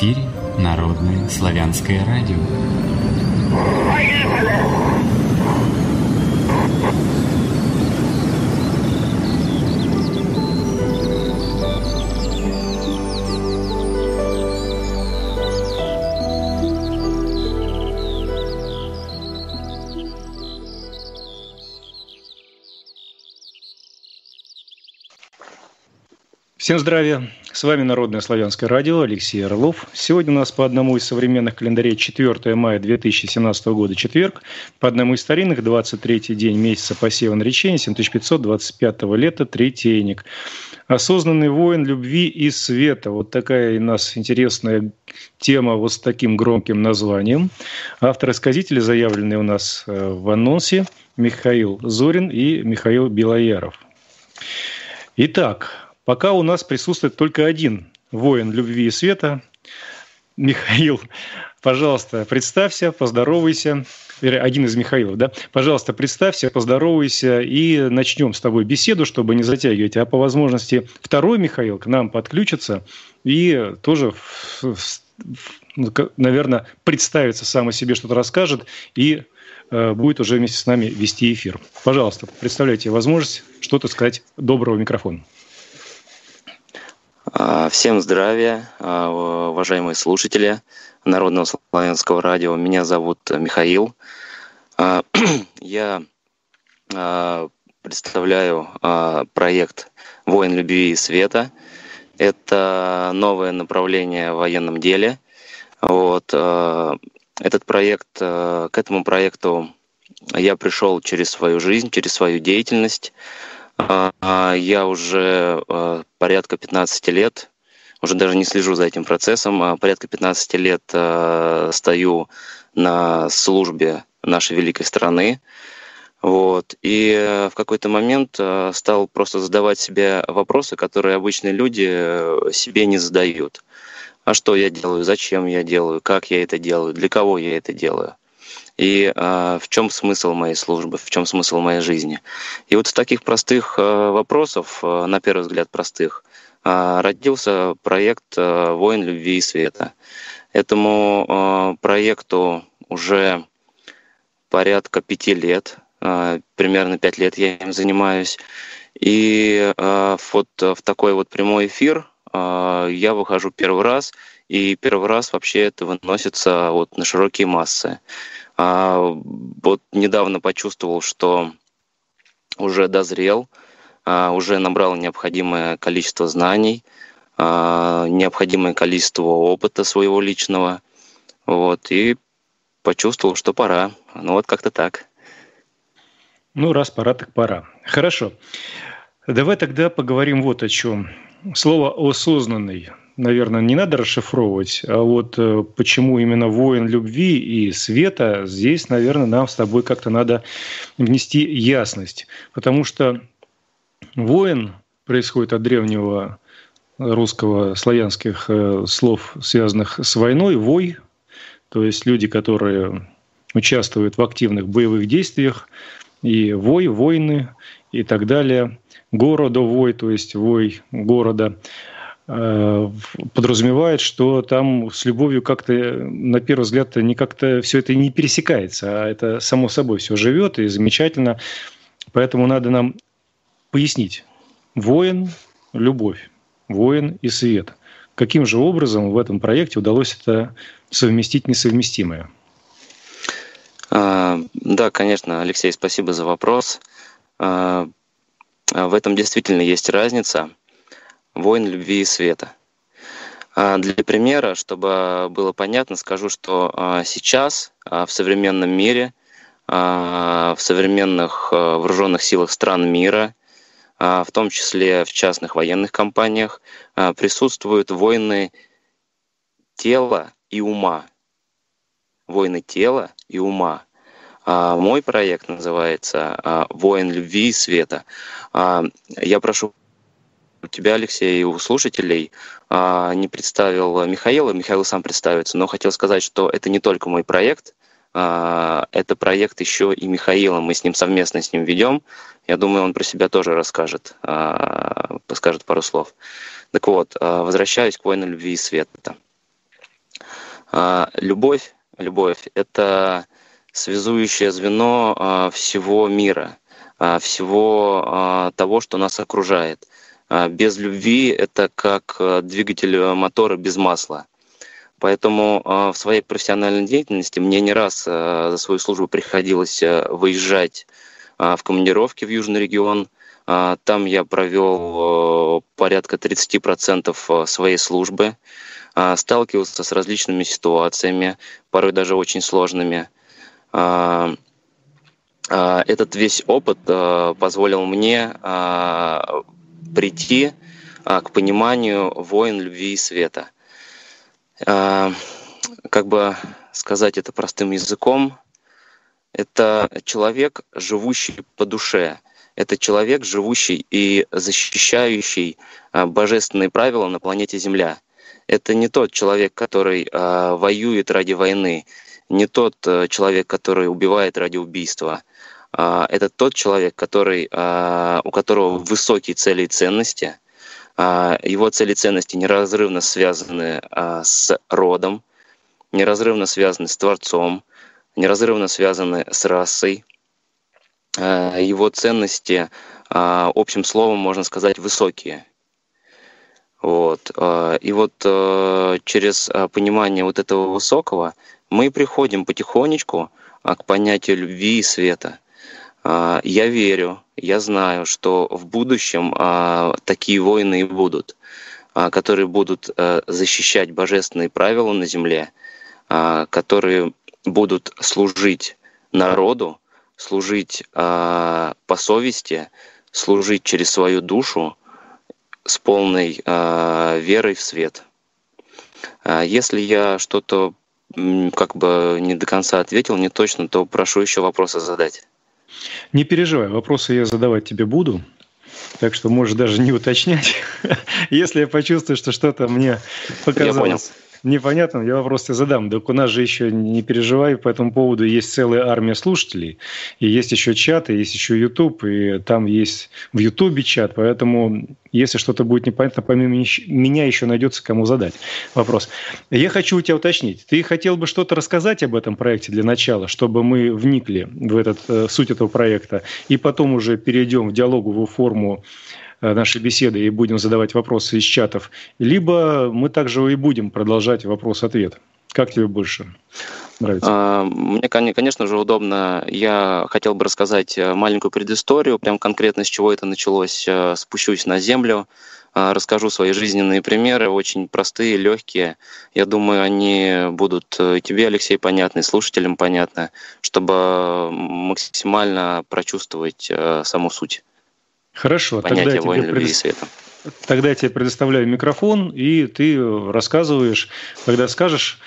эфире Народное славянское радио. Всем здравия! С вами Народное славянское радио, Алексей Орлов. Сегодня у нас по одному из современных календарей 4 мая 2017 года, четверг, по одному из старинных 23-й день месяца посева наречения 7525 лета, третейник. Осознанный воин любви и света. Вот такая у нас интересная тема вот с таким громким названием. Авторы-сказители заявлены у нас в анонсе Михаил Зорин и Михаил Белояров. Итак, пока у нас присутствует только один воин любви и света. Михаил, пожалуйста, представься, поздоровайся. Один из Михаилов, да? Пожалуйста, представься, поздоровайся и начнем с тобой беседу, чтобы не затягивать. А по возможности второй Михаил к нам подключится и тоже, наверное, представится сам о себе, что-то расскажет и будет уже вместе с нами вести эфир. Пожалуйста, представляйте возможность что-то сказать доброго микрофона. Всем здравия, уважаемые слушатели Народного славянского радио. Меня зовут Михаил. Я представляю проект «Воин любви и света». Это новое направление в военном деле. Вот. Этот проект, к этому проекту я пришел через свою жизнь, через свою деятельность. Я уже порядка 15 лет, уже даже не слежу за этим процессом, порядка 15 лет стою на службе нашей великой страны. Вот. И в какой-то момент стал просто задавать себе вопросы, которые обычные люди себе не задают. А что я делаю, зачем я делаю, как я это делаю, для кого я это делаю? И в чем смысл моей службы, в чем смысл моей жизни. И вот с таких простых вопросов, на первый взгляд простых, родился проект «Воин любви и света». Этому проекту уже порядка 5 лет, примерно 5 лет я им занимаюсь. И вот в такой вот прямой эфир я выхожу первый раз, и первый раз вообще это выносится вот на широкие массы. Вот недавно почувствовал, что уже дозрел, уже набрал необходимое количество знаний, необходимое количество опыта своего личного. Вот, и почувствовал, что пора. Ну вот как-то так. Ну раз пора, так пора. Хорошо. Давай тогда поговорим вот о чем. Слово «осознанный». Наверное, не надо расшифровывать, а вот почему именно воин любви и света, здесь, наверное, нам с тобой как-то надо внести ясность. Потому что воин происходит от древнего русского славянских слов, связанных с войной, вой, то есть люди, которые участвуют в активных боевых действиях, и вой, войны и так далее, городовой, то есть вой города, подразумевает, что там с любовью как-то, на первый взгляд, как-то все это не пересекается, а это само собой все живет и замечательно. Поэтому надо нам пояснить. Воин, любовь, воин и свет. Каким же образом в этом проекте удалось это совместить несовместимое? Да, конечно, Алексей, спасибо за вопрос. В этом действительно есть разница. «Воин любви и света». Для примера, чтобы было понятно, скажу, что сейчас в современном мире, в современных вооруженных силах стран мира, в том числе в частных военных компаниях, присутствуют войны тела и ума. Войны тела и ума. Мой проект называется «Воин любви и света». Я прошу у тебя, Алексей, и у слушателей не представил Михаила. Михаил сам представится, но хотел сказать, что это не только мой проект, это проект еще и Михаила. Мы с ним совместно ведем. Я думаю, он про себя тоже расскажет, скажет пару слов. Так вот, возвращаюсь к «Войне любви и света». Любовь — это связующее звено всего мира, всего того, что нас окружает. Без любви — это как двигатель мотора без масла. Поэтому в своей профессиональной деятельности мне не раз за свою службу приходилось выезжать в командировки в Южный регион. Там я провел порядка 30% своей службы, сталкивался с различными ситуациями, порой даже очень сложными. Этот весь опыт позволил мне прийти к пониманию «Воин любви и света». Как бы сказать это простым языком, это человек, живущий по душе, это человек, живущий и защищающий божественные правила на планете Земля. Это не тот человек, который воюет ради войны, не тот человек, который убивает ради убийства. Это тот человек, у которого высокие цели и ценности. Его цели и ценности неразрывно связаны с родом, неразрывно связаны с Творцом, неразрывно связаны с расой. Его ценности, общим словом, можно сказать, высокие. Вот. И вот через понимание вот этого высокого мы приходим потихонечку к понятию любви и света. Я верю, я знаю, что в будущем такие воины и будут, которые будут защищать божественные правила на земле, которые будут служить народу, служить по совести, служить через свою душу с полной верой в свет. Если я что-то как бы не до конца ответил, не точно, то прошу еще вопросы задать. Не переживай, вопросы я задавать тебе буду, так что можешь даже не уточнять. Если я почувствую, что что-то мне показалось непонятным, я вопрос тебе задам. Так у нас же еще, не переживай, по этому поводу есть целая армия слушателей, и есть еще чат, и есть еще YouTube, и там есть в YouTube чат, поэтому если что-то будет непонятно, помимо меня еще найдется кому задать вопрос. Я хочу у тебя уточнить. Ты хотел бы что-то рассказать об этом проекте для начала, чтобы мы вникли в суть этого проекта, и потом уже перейдем в диалоговую форму нашей беседы и будем задавать вопросы из чатов, либо мы также и будем продолжать вопрос-ответ. Как тебе больше нравится? Мне, конечно же, удобно. Я хотел бы рассказать маленькую предысторию, прям конкретно с чего это началось. Спущусь на землю, расскажу свои жизненные примеры, очень простые, легкие. Я думаю, они будут тебе, Алексей, понятны, слушателям понятны, чтобы максимально прочувствовать саму суть. Хорошо, тогда я тебе предоставляю микрофон, и ты рассказываешь, когда скажешь,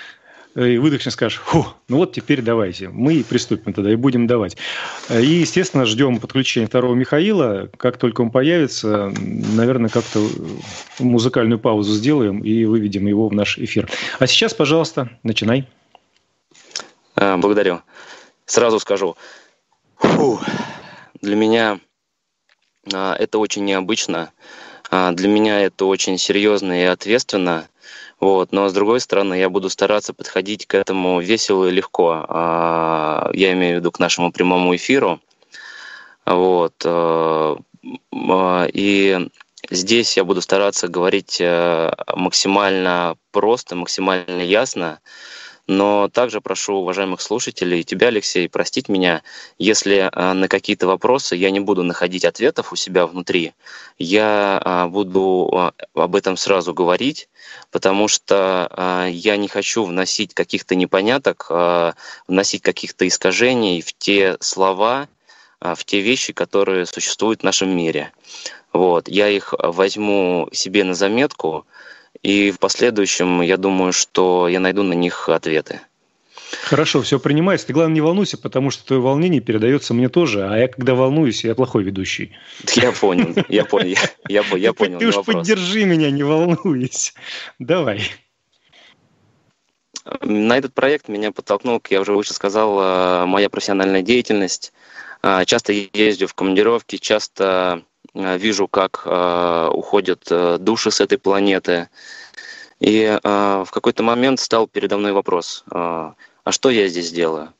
и выдохнешь, скажешь: «Фу, ну вот теперь давайте». Мы и приступим тогда, и будем давать. И, естественно, ждем подключения второго Михаила. Как только он появится, наверное, как-то музыкальную паузу сделаем и выведем его в наш эфир. А сейчас, пожалуйста, начинай. Благодарю. Сразу скажу. Фу, для меня это очень необычно, для меня это очень серьезно и ответственно, вот. Но с другой стороны, я буду стараться подходить к этому весело и легко, я имею в виду к нашему прямому эфиру, вот. И здесь я буду стараться говорить максимально просто, максимально ясно. Но также прошу уважаемых слушателей и тебя, Алексей, простить меня, если на какие-то вопросы я не буду находить ответов у себя внутри. Я буду об этом сразу говорить, потому что я не хочу вносить каких-то непоняток, вносить каких-то искажений в те слова, в те вещи, которые существуют в нашем мире. Вот. Я их возьму себе на заметку, и в последующем, я думаю, что я найду на них ответы. Хорошо, все принимается. Ты, главное, не волнуйся, потому что твое волнение передается мне тоже. А я, когда волнуюсь, я плохой ведущий. Я понял. Ты уж поддержи меня, не волнуйся. Давай. На этот проект меня подтолкнул, как я уже выше сказал, моя профессиональная деятельность. Часто езжу в командировки, часто вижу, как уходят души с этой планеты. И в какой-то момент стал передо мной вопрос, а что я здесь делаю?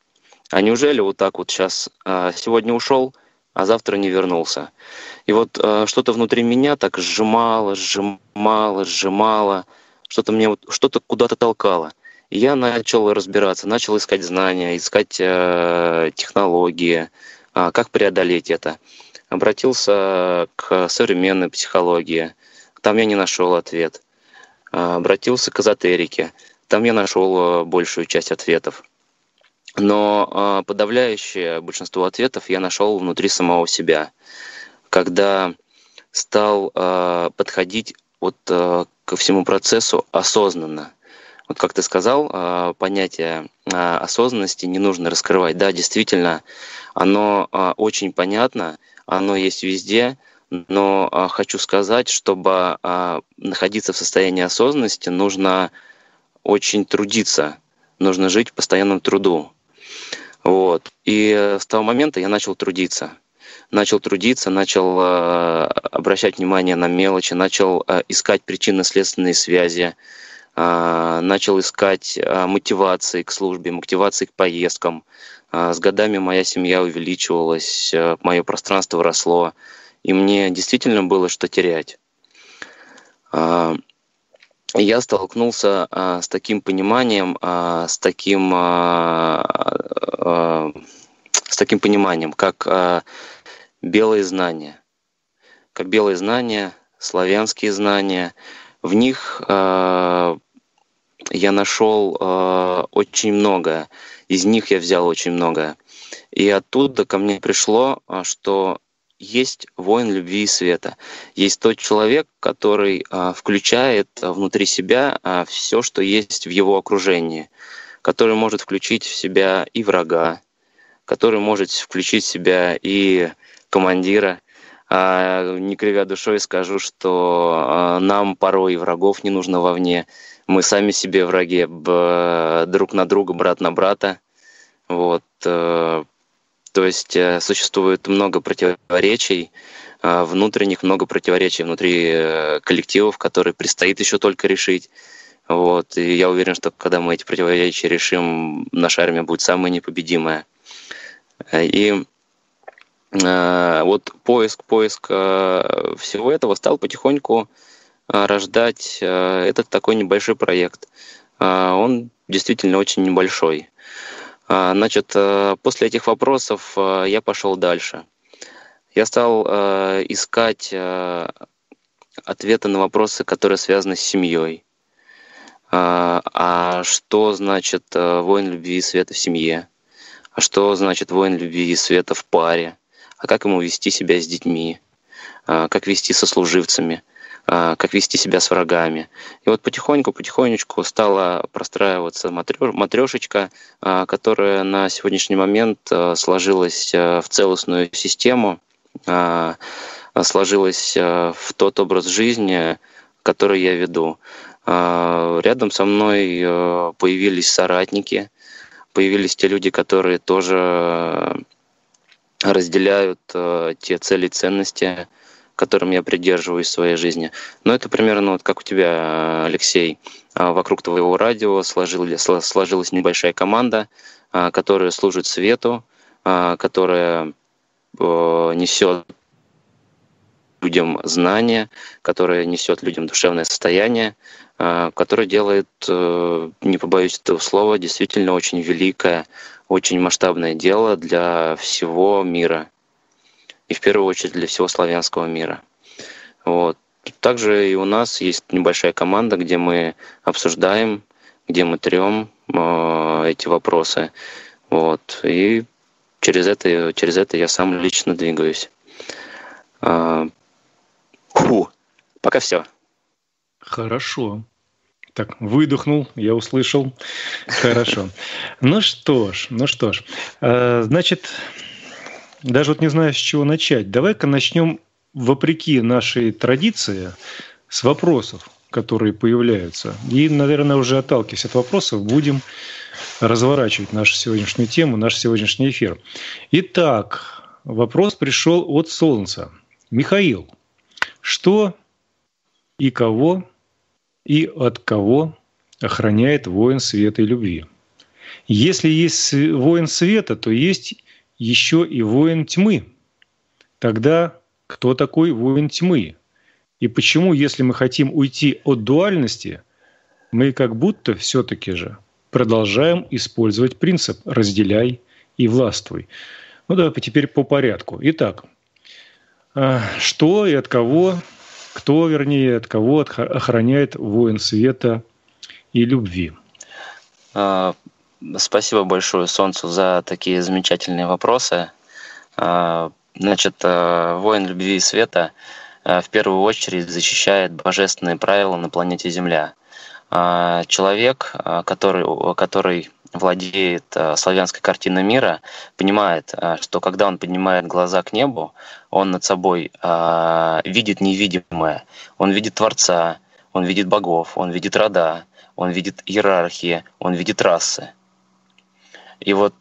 А неужели вот так вот сейчас сегодня ушел, а завтра не вернулся? И вот что-то внутри меня так сжимало, что-то мне вот что-то куда-то толкало. И я начал разбираться, начал искать знания, искать технологии, как преодолеть это. Обратился к современной психологии, там я не нашел ответ. Обратился к эзотерике, там я нашел большую часть ответов. Но подавляющее большинство ответов я нашел внутри самого себя, когда стал подходить вот ко всему процессу осознанно. Вот как ты сказал, понятие осознанности не нужно раскрывать. Да, действительно, оно очень понятно, оно есть везде, но хочу сказать, чтобы находиться в состоянии осознанности, нужно очень трудиться, нужно жить в постоянном труду. Вот. И с того момента я начал трудиться. Начал обращать внимание на мелочи, начал искать причинно-следственные связи, начал искать мотивации к службе, мотивации к поездкам. С годами моя семья увеличивалась, мое пространство росло, и мне действительно было что терять. Я столкнулся с таким пониманием, как белые знания. Как белые знания, славянские знания. В них я нашел очень многое, из них я взял очень многое. И оттуда ко мне пришло, что есть воин любви и света. Есть тот человек, который включает внутри себя все, что есть в его окружении, который может включить в себя и врага, который может включить в себя и командира. Не кривя душой скажу, что нам порой и врагов не нужно вовне. Мы сами себе враги, друг на друга, брат на брата. Вот. То есть существует много противоречий внутренних, много противоречий внутри коллективов, которые предстоит еще только решить. Вот. И я уверен, что когда мы эти противоречия решим, наша армия будет самая непобедимая. И вот поиск всего этого стал потихоньку рождать этот такой небольшой проект. Он действительно очень небольшой. Значит, после этих вопросов я пошел дальше. Я стал искать ответы на вопросы, которые связаны с семьей. А что значит воин любви и света в семье? А что значит воин любви и света в паре? А как ему вести себя с детьми, как вести со служивцами, как вести себя с врагами. И вот потихонечку стала простраиваться матрешечка, которая на сегодняшний момент сложилась в целостную систему, сложилась в тот образ жизни, который я веду. Рядом со мной появились соратники, появились те люди, которые тоже разделяют те цели и ценности, которым я придерживаюсь в своей жизни. Но это примерно вот как у тебя, Алексей. Вокруг твоего радио сложилась небольшая команда, которая служит свету, которая несет людям знания, которая несет людям душевное состояние, которая делает, не побоюсь этого слова, действительно очень великое, очень масштабное дело для всего мира. И в первую очередь для всего славянского мира. Вот. Также и у нас есть небольшая команда, где мы обсуждаем, где мы трем эти вопросы. Вот. И через это я сам лично двигаюсь. Пока все. Хорошо. Так, выдохнул, я услышал. Хорошо. Ну что ж. Значит, даже вот не знаю, с чего начать. Давай-ка начнем, вопреки нашей традиции, с вопросов, которые появляются. И, наверное, уже отталкиваясь от вопросов, будем разворачивать нашу сегодняшнюю тему, наш сегодняшний эфир. Итак, вопрос пришел от Солнца. Михаил, что и кого и от кого охраняет воин света и любви. Если есть воин света, то есть еще и воин тьмы. Тогда кто такой воин тьмы? И почему, если мы хотим уйти от дуальности, мы как будто все-таки же продолжаем использовать принцип «разделяй и властвуй». Ну, давай теперь по порядку. Итак, что и от кого, кто, вернее, от кого охраняет воин света и любви? Спасибо большое Солнцу за такие замечательные вопросы. Значит, воин любви и света в первую очередь защищает божественные правила на планете Земля. Человек, который владеет славянской картиной мира, понимает, что когда он поднимает глаза к небу, он над собой видит невидимое. Он видит Творца, он видит богов, он видит рода, он видит иерархии, он видит расы. И вот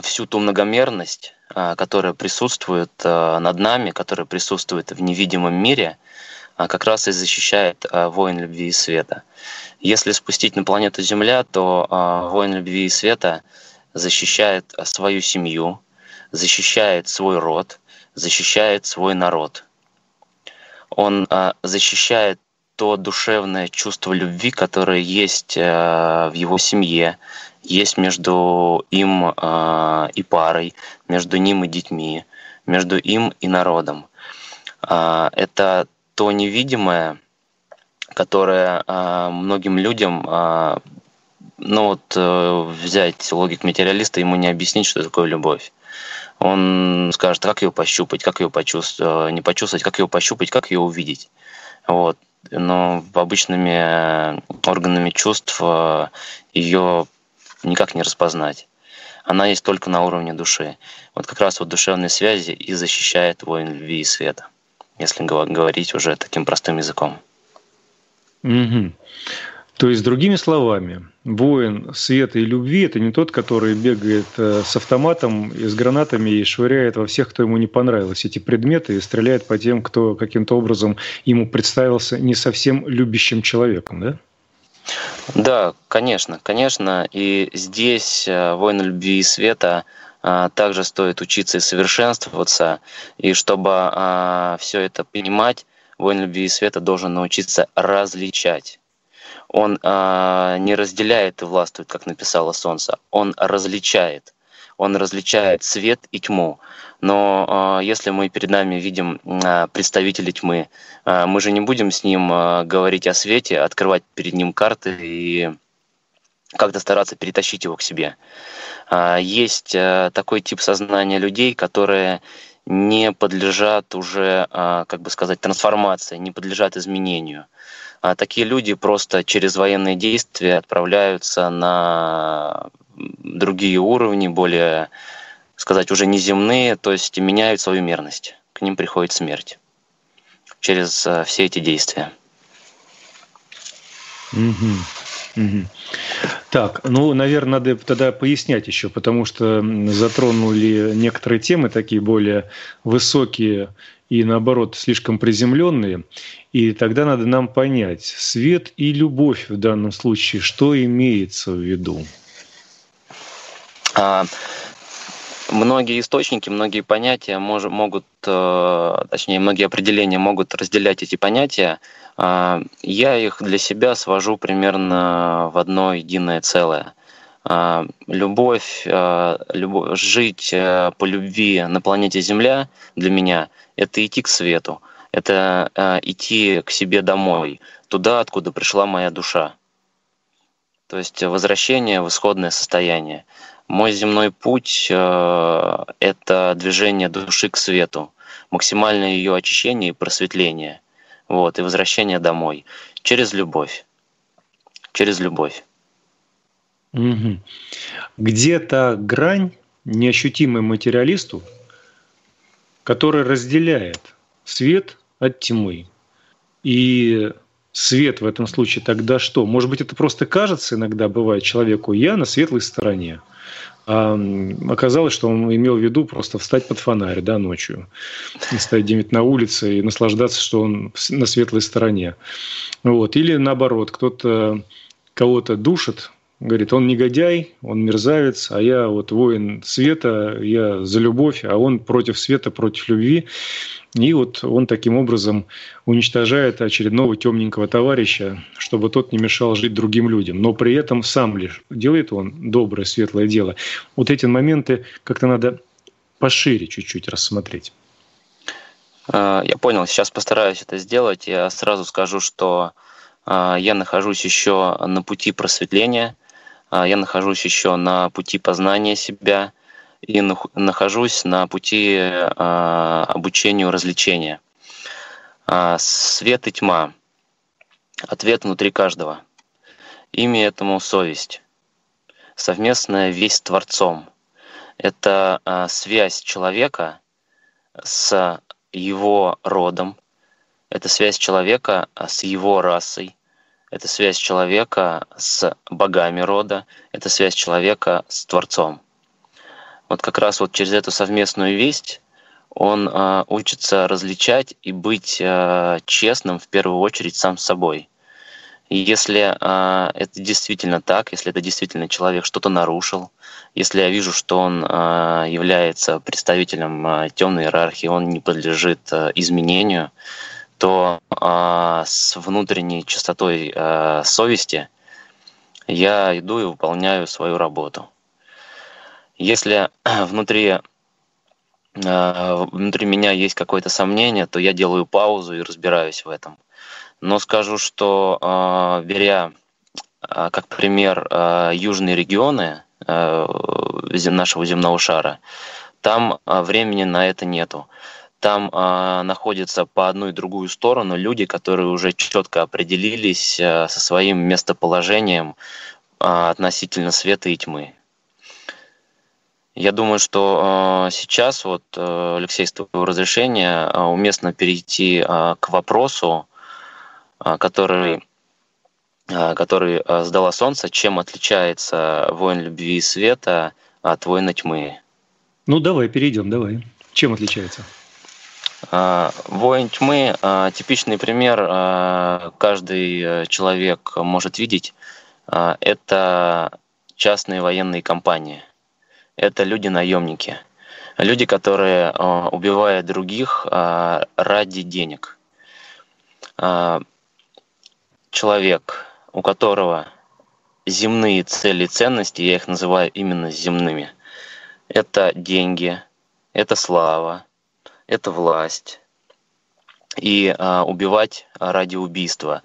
всю ту многомерность, которая присутствует над нами, которая присутствует в невидимом мире, как раз и защищает воин любви и света. Если спустить на планету Земля, то воин любви и света защищает свою семью, защищает свой род, защищает свой народ. Он защищает то душевное чувство любви, которое есть в его семье, есть между им и парой, между ним и детьми, между им и народом. Это то невидимое, которое многим людям, взять логик материалиста, ему не объяснить, что такое любовь. Он скажет, как ее пощупать, как ее почувствовать, не почувствовать, как ее пощупать, как ее увидеть. Вот. Но обычными органами чувств ее никак не распознать. Она есть только на уровне души. Вот как раз вот душевные связи и защищает воин любви и света, если говорить уже таким простым языком. Угу. То есть, другими словами, воин света и любви – это не тот, который бегает с автоматом и с гранатами и швыряет во всех, кто ему не понравилось, эти предметы, и стреляет по тем, кто каким-то образом ему представился не совсем любящим человеком, да? Да, конечно. И здесь воин любви и света также стоит учиться и совершенствоваться. И чтобы все это понимать, воин любви и света должен научиться различать. Он не разделяет и властвует, как написало Солнце. Он различает. Он различает свет и тьму. Но если мы перед нами видим представителей тьмы, мы же не будем с ним говорить о свете, открывать перед ним карты и как-то стараться перетащить его к себе. Есть такой тип сознания людей, которые не подлежат уже, трансформации, не подлежат изменению. Такие люди просто через военные действия отправляются на другие уровни, более, уже неземные, то есть меняют свою мерность. К ним приходит смерть через все эти действия. Угу. Так, наверное, надо тогда пояснять еще, потому что затронули некоторые темы такие более высокие и, наоборот, слишком приземленные. И тогда надо нам понять, свет и любовь в данном случае, что имеется в виду? Многие источники, многие понятия могут, многие определения могут разделять эти понятия. Я их для себя свожу примерно в одно единое целое. Любовь, жить по любви на планете Земля для меня — это идти к свету, это идти к себе домой, туда, откуда пришла моя душа. То есть возвращение в исходное состояние. Мой земной путь — это движение души к свету, максимальное ее очищение и просветление. Вот, и возвращение домой через любовь. Через любовь. Угу. Где-то грань, неощутимая материалисту, которая разделяет свет от тьмы. И свет в этом случае тогда что? Может быть, это просто кажется иногда, бывает человеку, я на светлой стороне. Оказалось, что он имел в виду просто встать под фонарь, да, ночью, стоять где-нибудь на улице и наслаждаться, что он на светлой стороне. Вот. Или наоборот, кто-то кого-то душит, говорит, он негодяй, он мерзавец, а я вот воин света, я за любовь, а он против света, против любви. И вот он таким образом уничтожает очередного темненького товарища, чтобы тот не мешал жить другим людям. Но при этом сам лишь делает он доброе, светлое дело. Вот эти моменты как-то надо пошире чуть-чуть рассмотреть. Я понял, сейчас постараюсь это сделать. Я сразу скажу, что я нахожусь еще на пути просветления. Я нахожусь еще на пути познания себя и нахожусь на пути обучению развлечения. Свет и тьма. Ответ внутри каждого. Имя этому совесть. Совместная весть с Творцом. Это связь человека с его родом. Это связь человека с его расой. Это связь человека с богами рода. Это связь человека с Творцом. Вот как раз вот через эту совместную весть он учится различать и быть честным в первую очередь сам с собой. И если это действительно так, если это действительно человек что-то нарушил, если я вижу, что он является представителем темной иерархии, он не подлежит изменению, то с внутренней чистотой совести я иду и выполняю свою работу. Если внутри меня есть какое-то сомнение, то я делаю паузу и разбираюсь в этом. Но скажу, что беря как пример южные регионы нашего земного шара, там времени на это нету. Там находятся по одну и другую сторону люди, которые уже четко определились со своим местоположением относительно света и тьмы. Я думаю, что сейчас, вот, Алексей, с твоего разрешения, уместно перейти к вопросу, который задала Солнце. Чем отличается воин любви и света от воина тьмы? Ну, давай, перейдем, давай. Чем отличается? Воин тьмы — типичный пример, каждый человек может видеть. Это частные военные компании. Это люди-наемники, люди, которые убивают других ради денег. Человек, у которого земные цели и ценности, я их называю именно земными, это деньги, это слава, это власть. И убивать ради убийства.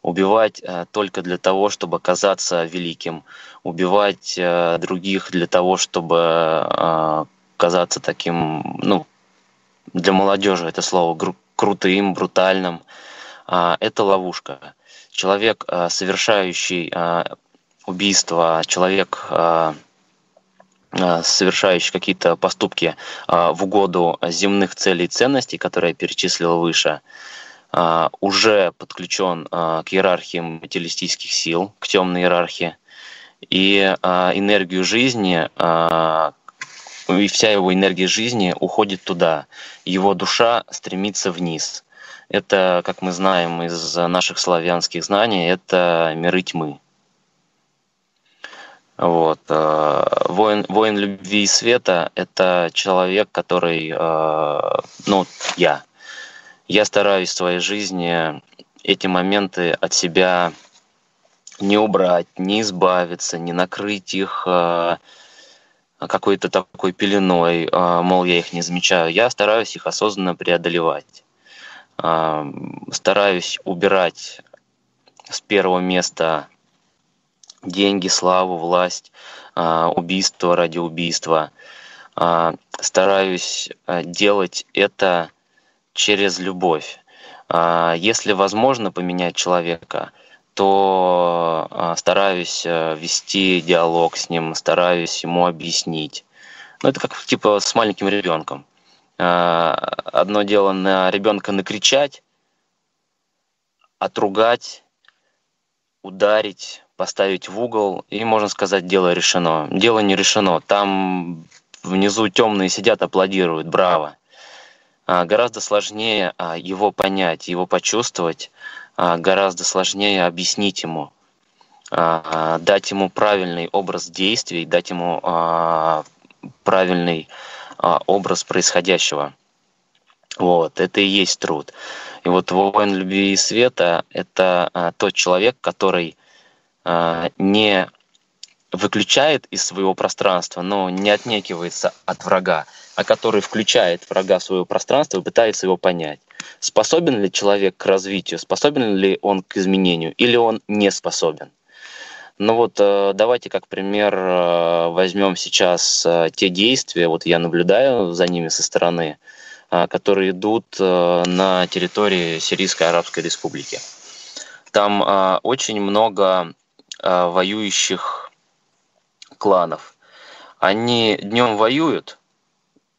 Убивать только для того, чтобы казаться великим. Убивать других для того, чтобы казаться таким, ну, для молодежи это слово, крутым, брутальным. Это ловушка. Человек, совершающий убийство, человек, совершающий какие-то поступки в угоду земных целей и ценностей, которые я перечислил выше, уже подключен к иерархии материалистических сил, к темной иерархии, и энергию жизни, и вся его энергия жизни уходит туда. Его душа стремится вниз. Это, как мы знаем из наших славянских знаний, это миры тьмы. Вот. Воин любви и света — это человек, который, ну, я. Я стараюсь в своей жизни эти моменты от себя не убрать, не избавиться, не накрыть их какой-то такой пеленой, мол, я их не замечаю. Я стараюсь их осознанно преодолевать. Стараюсь убирать с первого места деньги, славу, власть, убийство ради убийства. Стараюсь делать это через любовь. Если возможно поменять человека, то стараюсь вести диалог с ним, стараюсь ему объяснить. Ну, это как типа с маленьким ребенком. Одно дело на ребенка накричать, отругать, ударить, поставить в угол, и, можно сказать, дело решено. Дело не решено. Там внизу темные сидят, аплодируют. Браво! Гораздо сложнее его понять, его почувствовать, гораздо сложнее объяснить ему, дать ему правильный образ действий, дать ему правильный образ происходящего. Вот, это и есть труд. И вот воин любви и света — это тот человек, который не выключает из своего пространства, но не отнекивается от врага, а который включает врага в свое пространство и пытается его понять. Способен ли человек к развитию, способен ли он к изменению, или он не способен. Ну вот давайте как пример возьмем сейчас те действия, вот я наблюдаю за ними со стороны, которые идут на территории Сирийской Арабской Республики. Там очень много воюющих кланов. Они днем воюют,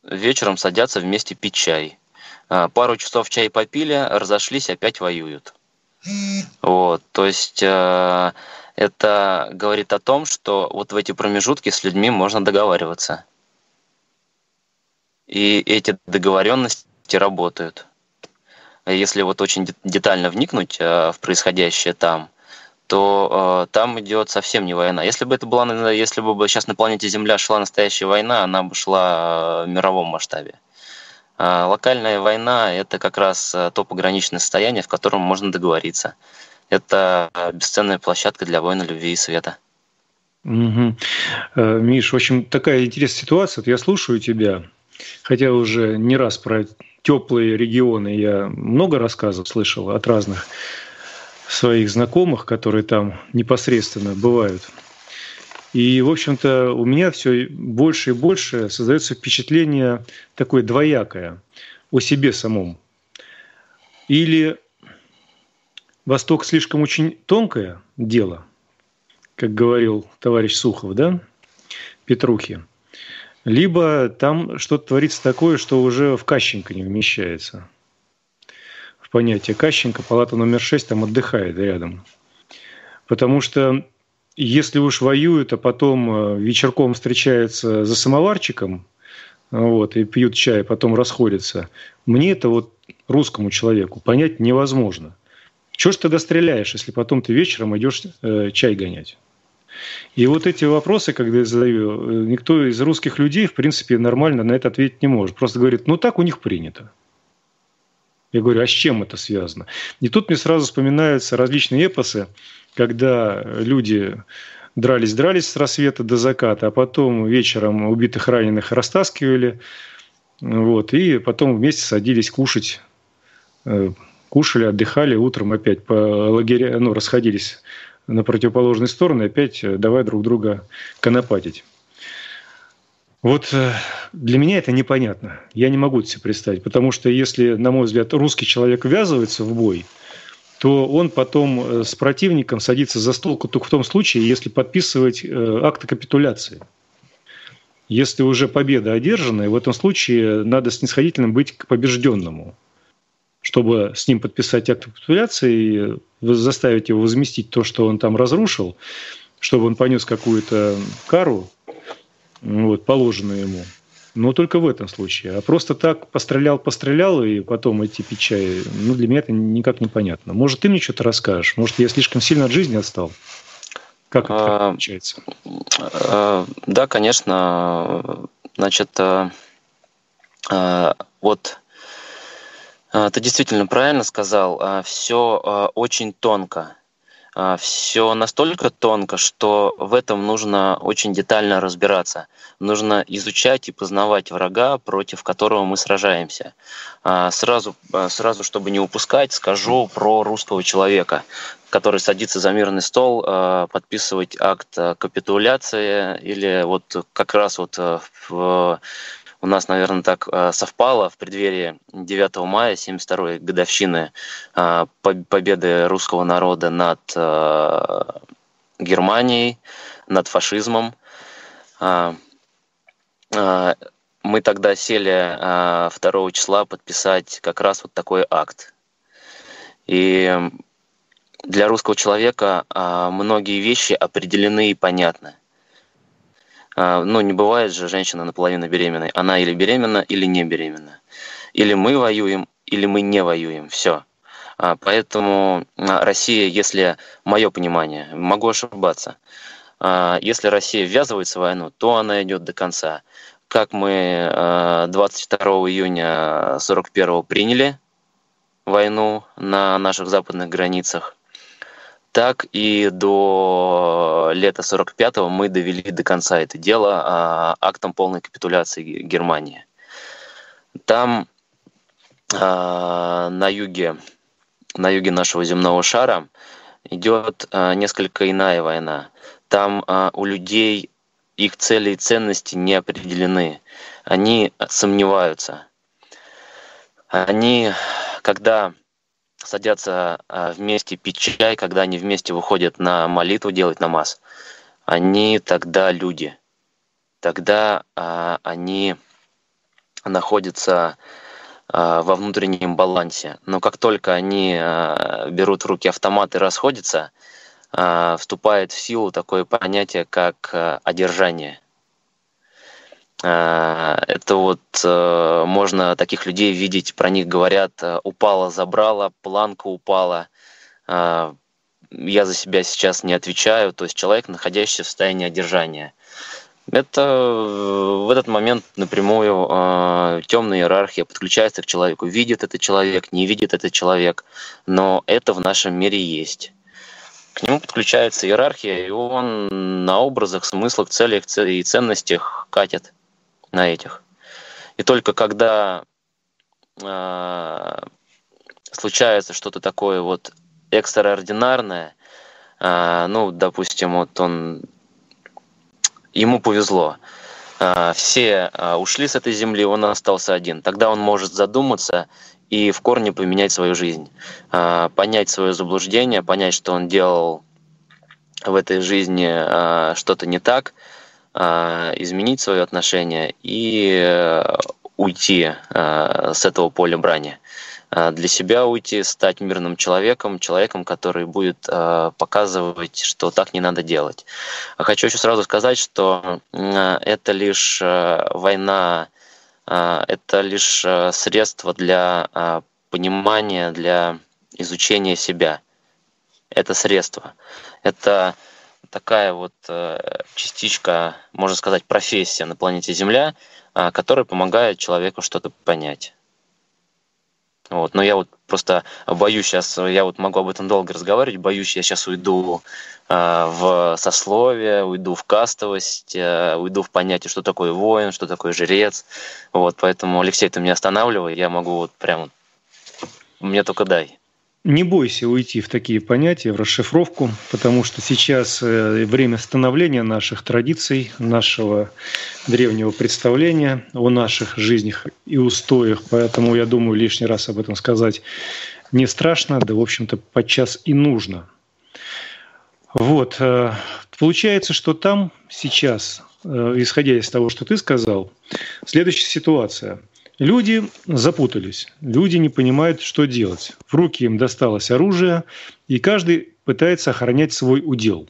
вечером садятся вместе пить чай. Пару часов чай попили, разошлись, опять воюют. Вот, то есть это говорит о том, что вот в эти промежутки с людьми можно договариваться. И эти договоренности работают. Если вот очень детально вникнуть в происходящее там, то там идет совсем не война. Если бы сейчас на планете Земля шла настоящая война, она бы шла в мировом масштабе. Локальная война — это как раз то пограничное состояние, в котором можно договориться. Это бесценная площадка для воина любви и света. Угу. Миш, в общем, такая интересная ситуация. Я слушаю тебя, хотя уже не раз про теплые регионы я много рассказов слышал от разных своих знакомых, которые там непосредственно бывают. И, в общем-то, у меня все больше и больше создается впечатление такое двоякое о себе самом. Или Восток слишком очень тонкое дело, как говорил товарищ Сухов, да, Петрухи, либо там что-то творится такое, что уже в Кащенко не вмещается. Понятие Кащенко, палата номер 6 там отдыхает рядом. Потому что если уж воюют, а потом вечерком встречаются за самоварчиком, вот, и пьют чай, потом расходятся, мне это вот русскому человеку понять невозможно. Чего ж ты достреляешь, если потом ты вечером идешь чай гонять? И вот эти вопросы, когда я задаю, никто из русских людей, в принципе, нормально на это ответить не может. Просто говорит, ну так у них принято. Я говорю, а с чем это связано? И тут мне сразу вспоминаются различные эпосы, когда люди дрались-дрались с рассвета до заката, а потом вечером убитых, раненых растаскивали, вот, и потом вместе садились кушать, кушали, отдыхали, утром опять по лагерям, ну, расходились на противоположные стороны, опять давай друг друга конопатить. Вот для меня это непонятно. Я не могу это себе представить. Потому что если, на мой взгляд, русский человек ввязывается в бой, то он потом с противником садится за стол только в том случае, если подписывать акт капитуляции. Если уже победа одержана, в этом случае надо снисходительным быть к побежденному, чтобы с ним подписать акт капитуляции, заставить его возместить то, что он там разрушил, чтобы он понес какую-то кару, вот, положенную ему. Но только в этом случае. А просто так пострелял, и потом идти пить чай, ну, для меня это никак непонятно. Может, ты мне что-то расскажешь? Может, я слишком сильно от жизни отстал? Как это получается? Да, конечно. Значит, вот ты действительно правильно сказал. Все очень тонко. Все настолько тонко, что в этом нужно очень детально разбираться. Нужно изучать и познавать врага, против которого мы сражаемся. Сразу, чтобы не упускать, скажу про русского человека, который садится за мирный стол, подписывать акт капитуляции, или вот как раз вот у нас, наверное, так совпало в преддверии 9 мая, 72-й годовщины победы русского народа над Германией, над фашизмом. Мы тогда сели 2 числа подписать как раз вот такой акт. И для русского человека многие вещи определены и понятны. Ну, не бывает же женщина наполовину беременной. Она или беременна, или не беременна. Или мы воюем, или мы не воюем. Все. Поэтому Россия, если, мое понимание, могу ошибаться, если Россия ввязывается в войну, то она идет до конца. Как мы 22 июня 41-го приняли войну на наших западных границах, так и до лета 45-го мы довели до конца это дело актом полной капитуляции Германии. Там на юге нашего земного шара идет несколько иная война. Там у людей их цели и ценности не определены. Они сомневаются. Они, когда садятся вместе пить чай, когда они вместе выходят на молитву делать намаз, они тогда люди. Тогда они находятся во внутреннем балансе. Но как только они берут в руки автомат и расходятся, вступает в силу такое понятие, как одержание. Это вот можно таких людей видеть, про них говорят: упала, забрала, планка упала. Я за себя сейчас не отвечаю. То есть человек, находящийся в состоянии одержания. Это в этот момент напрямую темная иерархия подключается к человеку. Видит это человек, не видит это человек. Но это в нашем мире есть. К нему подключается иерархия, и он на образах, смыслах, целях и ценностях катит на этих. И только когда случается что-то такое вот экстраординарное, ну, допустим, вот он, ему повезло, все ушли с этой земли, он остался один, тогда он может задуматься и в корне поменять свою жизнь, понять свое заблуждение, понять, что он делал в этой жизни что-то не так, изменить свое отношение и уйти с этого поля брани. Для себя уйти, стать мирным человеком, человеком, который будет показывать, что так не надо делать. Хочу еще сразу сказать, что это лишь война, это лишь средство для понимания, для изучения себя. Это средство. Это такая вот частичка, можно сказать, профессия на планете Земля, которая помогает человеку что-то понять. Вот. Но я вот просто боюсь сейчас, я вот могу об этом долго разговаривать, боюсь, я сейчас уйду в сословие, уйду в кастовость, уйду в понятие, что такое воин, что такое жрец. Вот, поэтому, Алексей, ты меня останавливай, я могу вот прям, мне только дай. Не бойся уйти в такие понятия, в расшифровку, потому что сейчас время становления наших традиций, нашего древнего представления о наших жизнях и устоях. Поэтому, я думаю, лишний раз об этом сказать не страшно, да, в общем-то, подчас и нужно. Вот. Получается, что там сейчас, исходя из того, что ты сказал, следующая ситуация. Люди запутались, люди не понимают, что делать. В руки им досталось оружие, и каждый пытается охранять свой удел.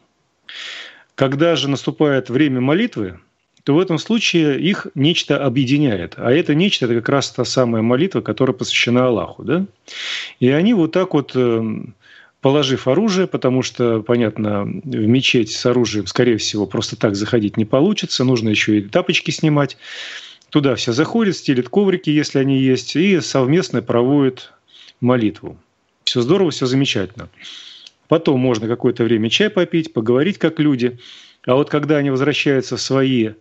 Когда же наступает время молитвы, то в этом случае их нечто объединяет. А это нечто – это как раз та самая молитва, которая посвящена Аллаху. Да? И они вот так вот, положив оружие, потому что, понятно, в мечеть с оружием, скорее всего, просто так заходить не получится, нужно еще и тапочки снимать. Туда все заходят, стелят коврики, если они есть, и совместно проводят молитву. Все здорово, все замечательно. Потом можно какое-то время чай попить, поговорить как люди. А вот когда они возвращаются в свои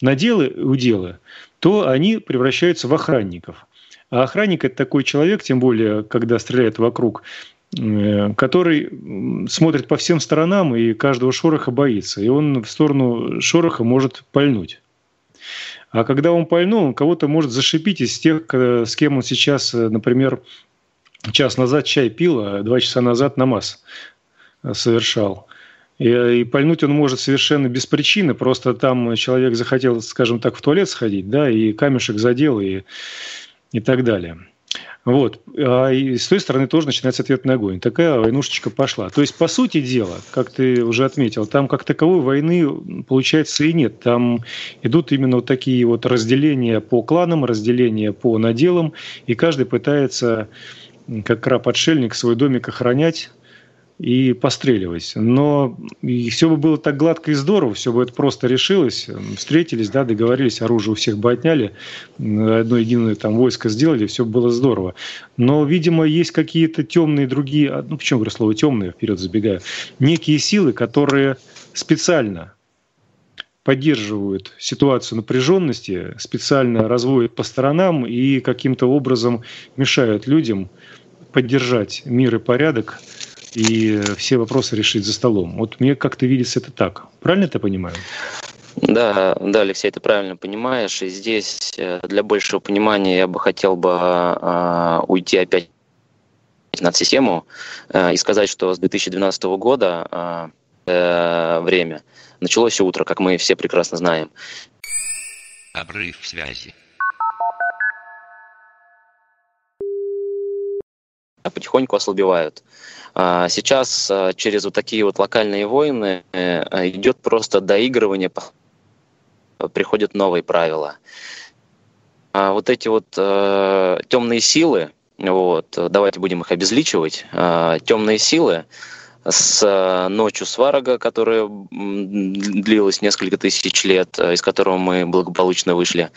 наделы, уделы, то они превращаются в охранников. А охранник – это такой человек, тем более, когда стреляют вокруг, который смотрит по всем сторонам и каждого шороха боится. И он в сторону шороха может пальнуть. А когда он пальнул, он кого-то может зашипить из тех, с кем он сейчас, например, час назад чай пил, а 2 часа назад намаз совершал. И пальнуть он может совершенно без причины, просто там человек захотел, скажем так, в туалет сходить, да, и камешек задел, и так далее. Вот. А и с той стороны тоже начинается ответный огонь. Такая войнушечка пошла. То есть, по сути дела, как ты уже отметил, там как таковой войны, получается, и нет. Там идут именно вот такие вот разделения по кланам, разделения по наделам, и каждый пытается, как раб-отшельник, свой домик охранять и постреливать. Но все бы было так гладко и здорово, все бы это просто решилось. Встретились, да, договорились, оружие у всех бы отняли, одно единое там войско сделали, все было здорово. Но, видимо, есть какие-то темные другие, ну почему говорю слово темные, вперед забегаю, некие силы, которые специально поддерживают ситуацию напряженности, специально разводят по сторонам и каким-то образом мешают людям поддержать мир и порядок и все вопросы решить за столом. Вот мне как-то видится это так. Правильно ты понимаешь? Да, Алексей, ты правильно понимаешь. И здесь для большего понимания я бы хотел бы уйти опять на систему и сказать, что с 2012 года время началось утро, как мы все прекрасно знаем. Обрыв связи. Потихоньку ослабевают. Сейчас через вот такие вот локальные войны идет просто доигрывание, приходят новые правила. Вот эти вот темные силы, вот, давайте будем их обезличивать, темные силы с ночью Сварога, которая длилась несколько тысяч лет, из которого мы благополучно вышли.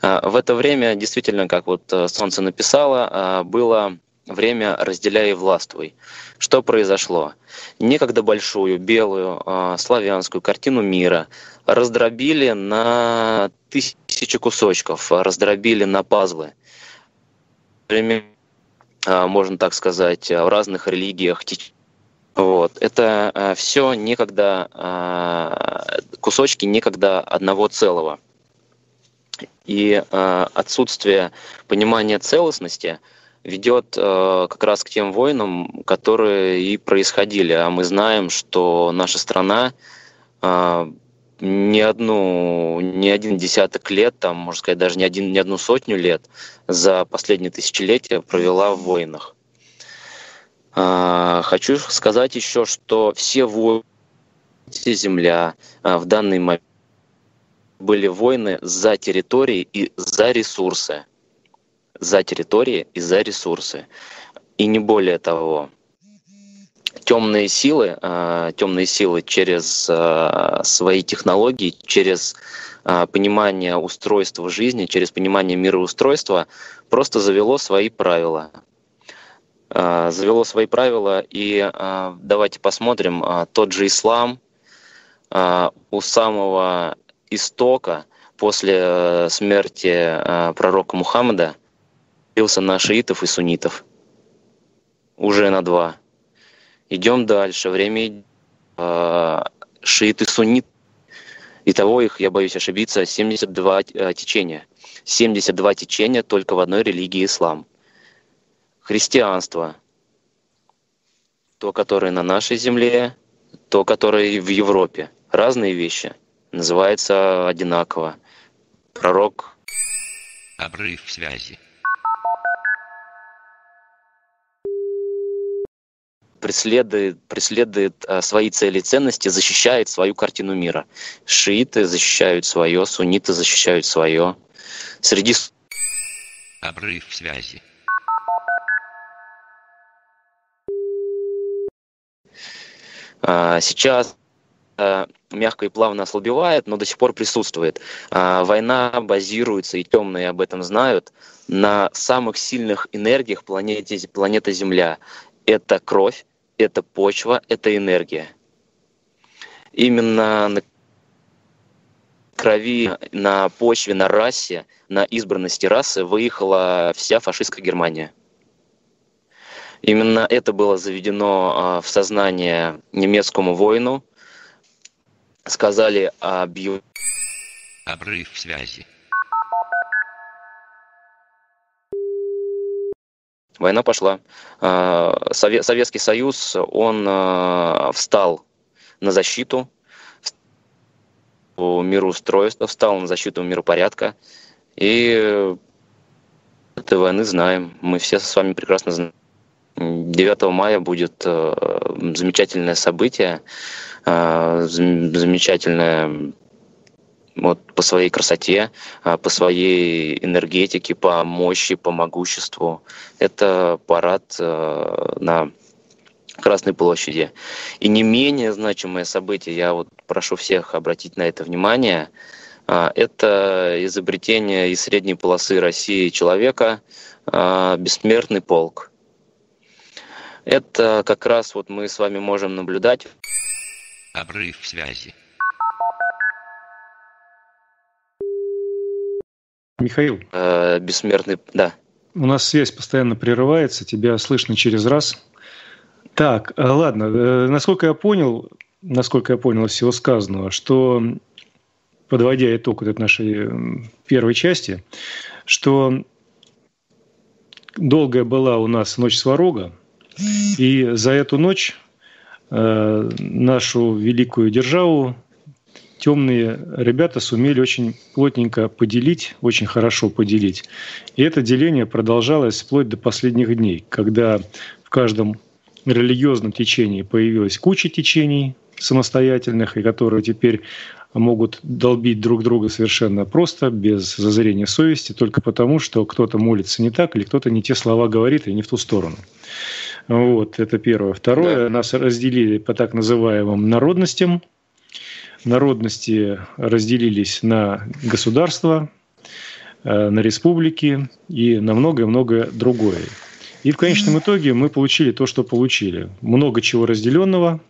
В это время действительно, как вот Солнце написало, было время «разделяй и властвуй». Что произошло? Некогда большую, белую, славянскую картину мира раздробили на тысячи кусочков, раздробили на пазлы. Можно так сказать, в разных религиях. Вот. Это все некогда кусочки некогда одного целого. И отсутствие понимания целостности ведет как раз к тем войнам, которые и происходили. А мы знаем, что наша страна не один десяток лет, там, можно сказать, даже не одну сотню лет за последние тысячелетия провела в войнах. Хочу сказать еще, что все войны, земля в данный момент были войны за территории и за ресурсы. За территории и за ресурсы. И не более того. Темные силы через свои технологии, через понимание устройства жизни, через понимание мироустройства просто завело свои правила. И давайте посмотрим, тот же ислам у самого истока после смерти пророка Мухаммада делился на шиитов и суннитов. Уже на два. Идем дальше. Время шиит и суннит. Итого их, я боюсь ошибиться, 72 течения. 72 течения только в одной религии ислам. Христианство. То, которое на нашей земле, то, которое в Европе. Разные вещи. Называется одинаково. Пророк. Обрыв связи. преследует свои цели и ценности, защищает свою картину мира. Шииты защищают свое, сунниты защищают свое. Среди... Обрыв связи. Сейчас мягко и плавно ослабевает, но до сих пор присутствует. Война базируется, и темные об этом знают, на самых сильных энергиях планеты Земля. Это кровь. Это почва, это энергия. Именно на крови, на почве, на расе, на избранности расы выехала вся фашистская Германия. Именно это было заведено в сознание немецкому воину. Сказали объявление. Обрыв связи. Война пошла. Советский Союз, он встал на защиту мироустройства, встал на защиту миропорядка. И этой войны знаем. Мы все с вами прекрасно знаем. 9 мая будет замечательное событие, замечательное вот по своей красоте, по своей энергетике, по мощи, по могуществу. Это парад на Красной площади. И не менее значимое событие, я вот прошу всех обратить на это внимание, это изобретение из средней полосы России человека бессмертный полк. Это как раз вот мы с вами можем наблюдать. Обрыв связи. Михаил. Бессмертный, да. У нас связь постоянно прерывается, тебя слышно через раз. Так, ладно, насколько я понял всего сказанного, что, подводя итог вот этой нашей первой части, что долгая была у нас ночь Сварога, и за эту ночь нашу великую державу темные ребята сумели очень плотненько поделить, очень хорошо поделить. И это деление продолжалось вплоть до последних дней, когда в каждом религиозном течении появилась куча течений самостоятельных, и которые теперь могут долбить друг друга совершенно просто, без зазрения совести, только потому, что кто-то молится не так или кто-то не те слова говорит и не в ту сторону. Вот, это первое. Второе, да. Нас разделили по так называемым народностям. Народности разделились на государства, на республики и на многое-многое другое. И в конечном итоге мы получили то, что получили. Много чего разделенного.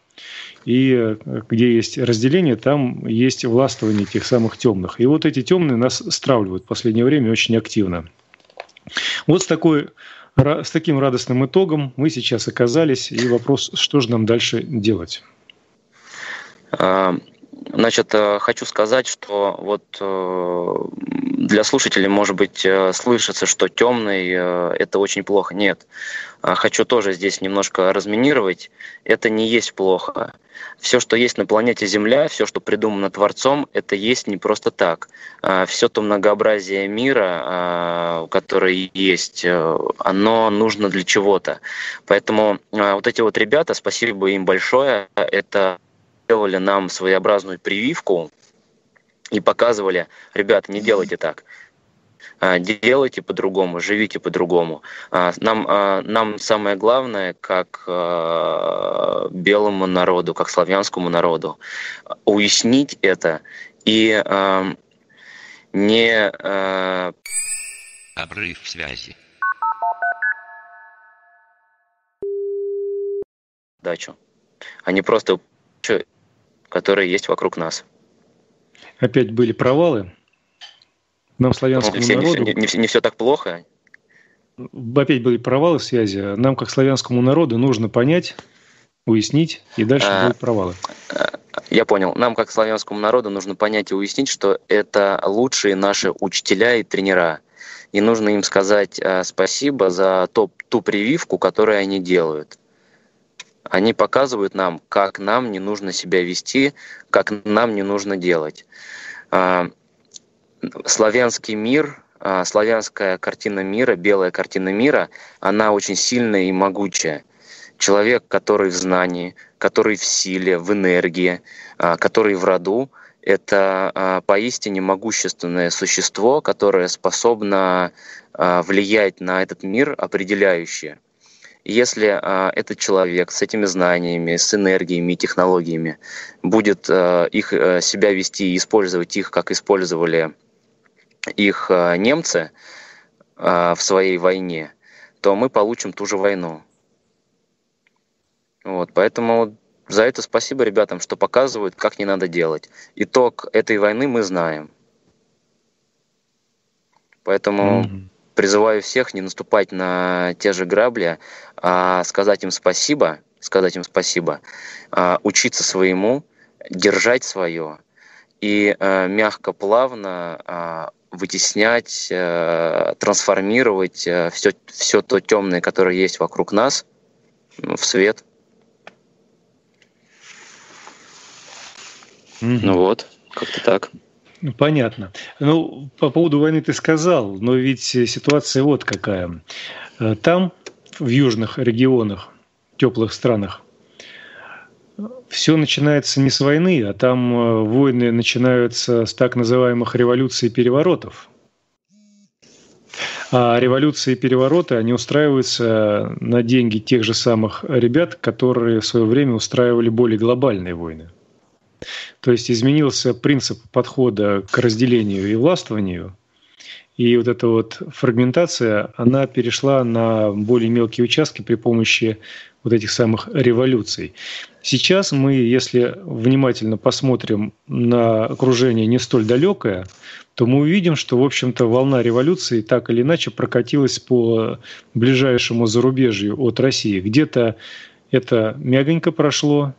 И где есть разделение, там есть властвование тех самых темных. И вот эти темные нас стравливают в последнее время очень активно. Вот с таким радостным итогом мы сейчас оказались. И вопрос, что же нам дальше делать? Значит, хочу сказать, что вот для слушателей, может быть, слышится, что темный – это очень плохо. Нет. Хочу тоже здесь немножко разминировать. Это не есть плохо. Все, что есть на планете Земля, все, что придумано Творцом, это есть не просто так. Все то многообразие мира, которое есть, оно нужно для чего-то. Поэтому вот эти вот ребята, спасибо им большое, это делали нам своеобразную прививку и показывали: ребята, не делайте так, делайте по-другому, живите по-другому. Нам самое главное, как белому народу, как славянскому народу, уяснить это и не... Обрыв связи. Дачу. Они просто... которые есть вокруг нас. Опять были провалы. Нам, славянскому народу... Не все так плохо. Опять были провалы в связи. Нам, как славянскому народу, нужно понять, уяснить, и дальше будут провалы. Я понял. Нам, как славянскому народу, нужно понять и уяснить, что это лучшие наши учителя и тренера. И нужно им сказать спасибо за ту прививку, которую они делают. Они показывают нам, как нам не нужно себя вести, как нам не нужно делать. Славянский мир, славянская картина мира, белая картина мира, она очень сильная и могучая. Человек, который в знании, который в силе, в энергии, который в роду, это поистине могущественное существо, которое способно влиять на этот мир определяюще. Если этот человек с этими знаниями, с энергиями и технологиями будет себя вести и использовать их, как использовали их немцы в своей войне, то мы получим ту же войну. Вот, поэтому за это спасибо ребятам, что показывают, как не надо делать. Итог этой войны мы знаем. Поэтому... призываю всех не наступать на те же грабли, а сказать им спасибо, учиться своему, держать свое и мягко, плавно вытеснять, трансформировать все то темное, которое есть вокруг нас, в свет. Ну вот, как-то так. Понятно. Ну, по поводу войны ты сказал, но ведь ситуация вот какая. Там, в южных регионах, теплых странах, все начинается не с войны, а там войны начинаются с так называемых революций и переворотов. А революции и перевороты, они устраиваются на деньги тех же самых ребят, которые в свое время устраивали более глобальные войны. То есть изменился принцип подхода к разделению и властвованию, и вот эта вот фрагментация, она перешла на более мелкие участки при помощи вот этих самых революций. Сейчас мы, если внимательно посмотрим на окружение не столь далекое, то мы увидим, что, в общем-то, волна революции так или иначе прокатилась по ближайшему зарубежью от России. Где-то это мягонько прошло,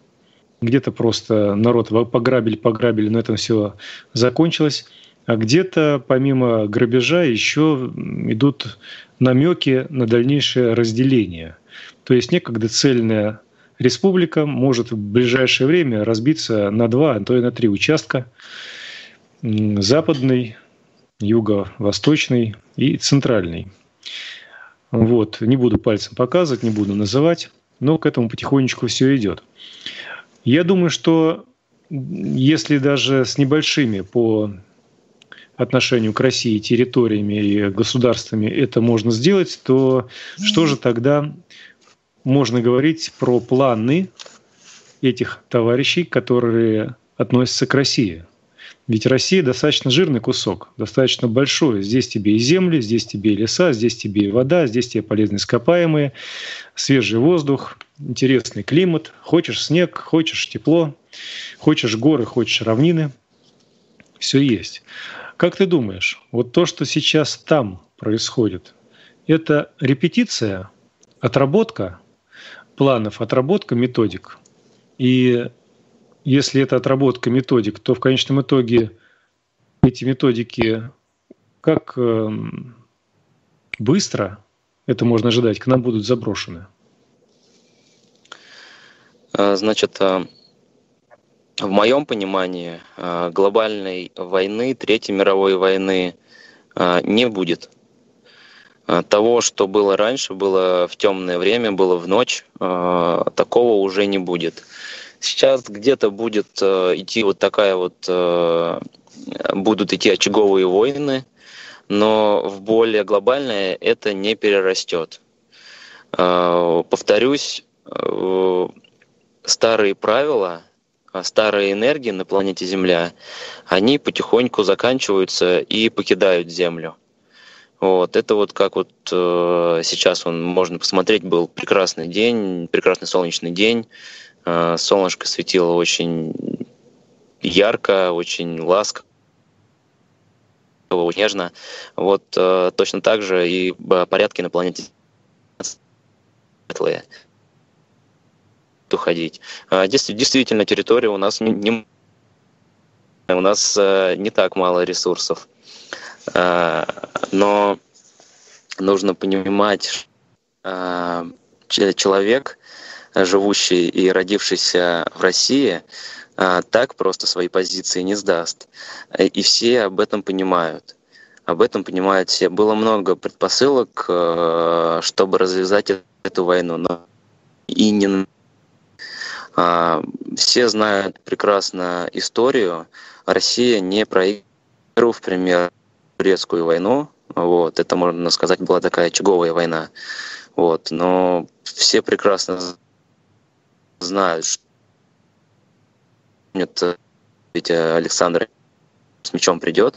где-то просто народ пограбили, но это все закончилось. А где-то помимо грабежа еще идут намеки на дальнейшее разделение. То есть некогда цельная республика может в ближайшее время разбиться на 2, а то и на 3 участка. Западный, юго-восточный и центральный. Вот. Не буду пальцем показывать, не буду называть, но к этому потихонечку все идет. Я думаю, что если даже с небольшими по отношению к России территориями и государствами это можно сделать, то что же тогда можно говорить про планы этих товарищей, которые относятся к России? Ведь Россия достаточно жирный кусок, достаточно большой. Здесь тебе и земли, здесь тебе и леса, здесь тебе и вода, здесь тебе полезные ископаемые, свежий воздух, интересный климат. Хочешь снег, хочешь тепло, хочешь горы, хочешь равнины. Все есть. Как ты думаешь, вот то, что сейчас там происходит, это репетиция, отработка планов, отработка методик? И если это отработка методик, то в конечном итоге эти методики, как быстро, это можно ожидать, к нам будут заброшены? Значит, в моем понимании глобальной войны, Третьей мировой войны не будет. Того, что было раньше, было в темное время, было в ночь, такого уже не будет. Сейчас где-то будет идти вот такая вот, будут идти очаговые войны, но в более глобальное это не перерастет. Повторюсь, старые правила, старые энергии на планете Земля, они потихоньку заканчиваются и покидают Землю. Вот. Это вот как вот сейчас можно посмотреть, был прекрасный день, прекрасный солнечный день. Солнышко светило очень ярко, очень ласково, очень нежно. Вот точно так же и порядки на планете светлые. Уходить. Действительно, территория у нас не так мало ресурсов. Но нужно понимать, что человек, живущий и родившийся в России, так просто свои позиции не сдаст. И все об этом понимают. Об этом понимают все. Было много предпосылок, чтобы развязать эту войну. Но и не все знают прекрасно историю. Россия не проигрывала, в пример, турецкую войну. Вот. Это, можно сказать, была такая очаговая война. Вот. Но все прекрасно знают, что ведь Александр с мечом придет,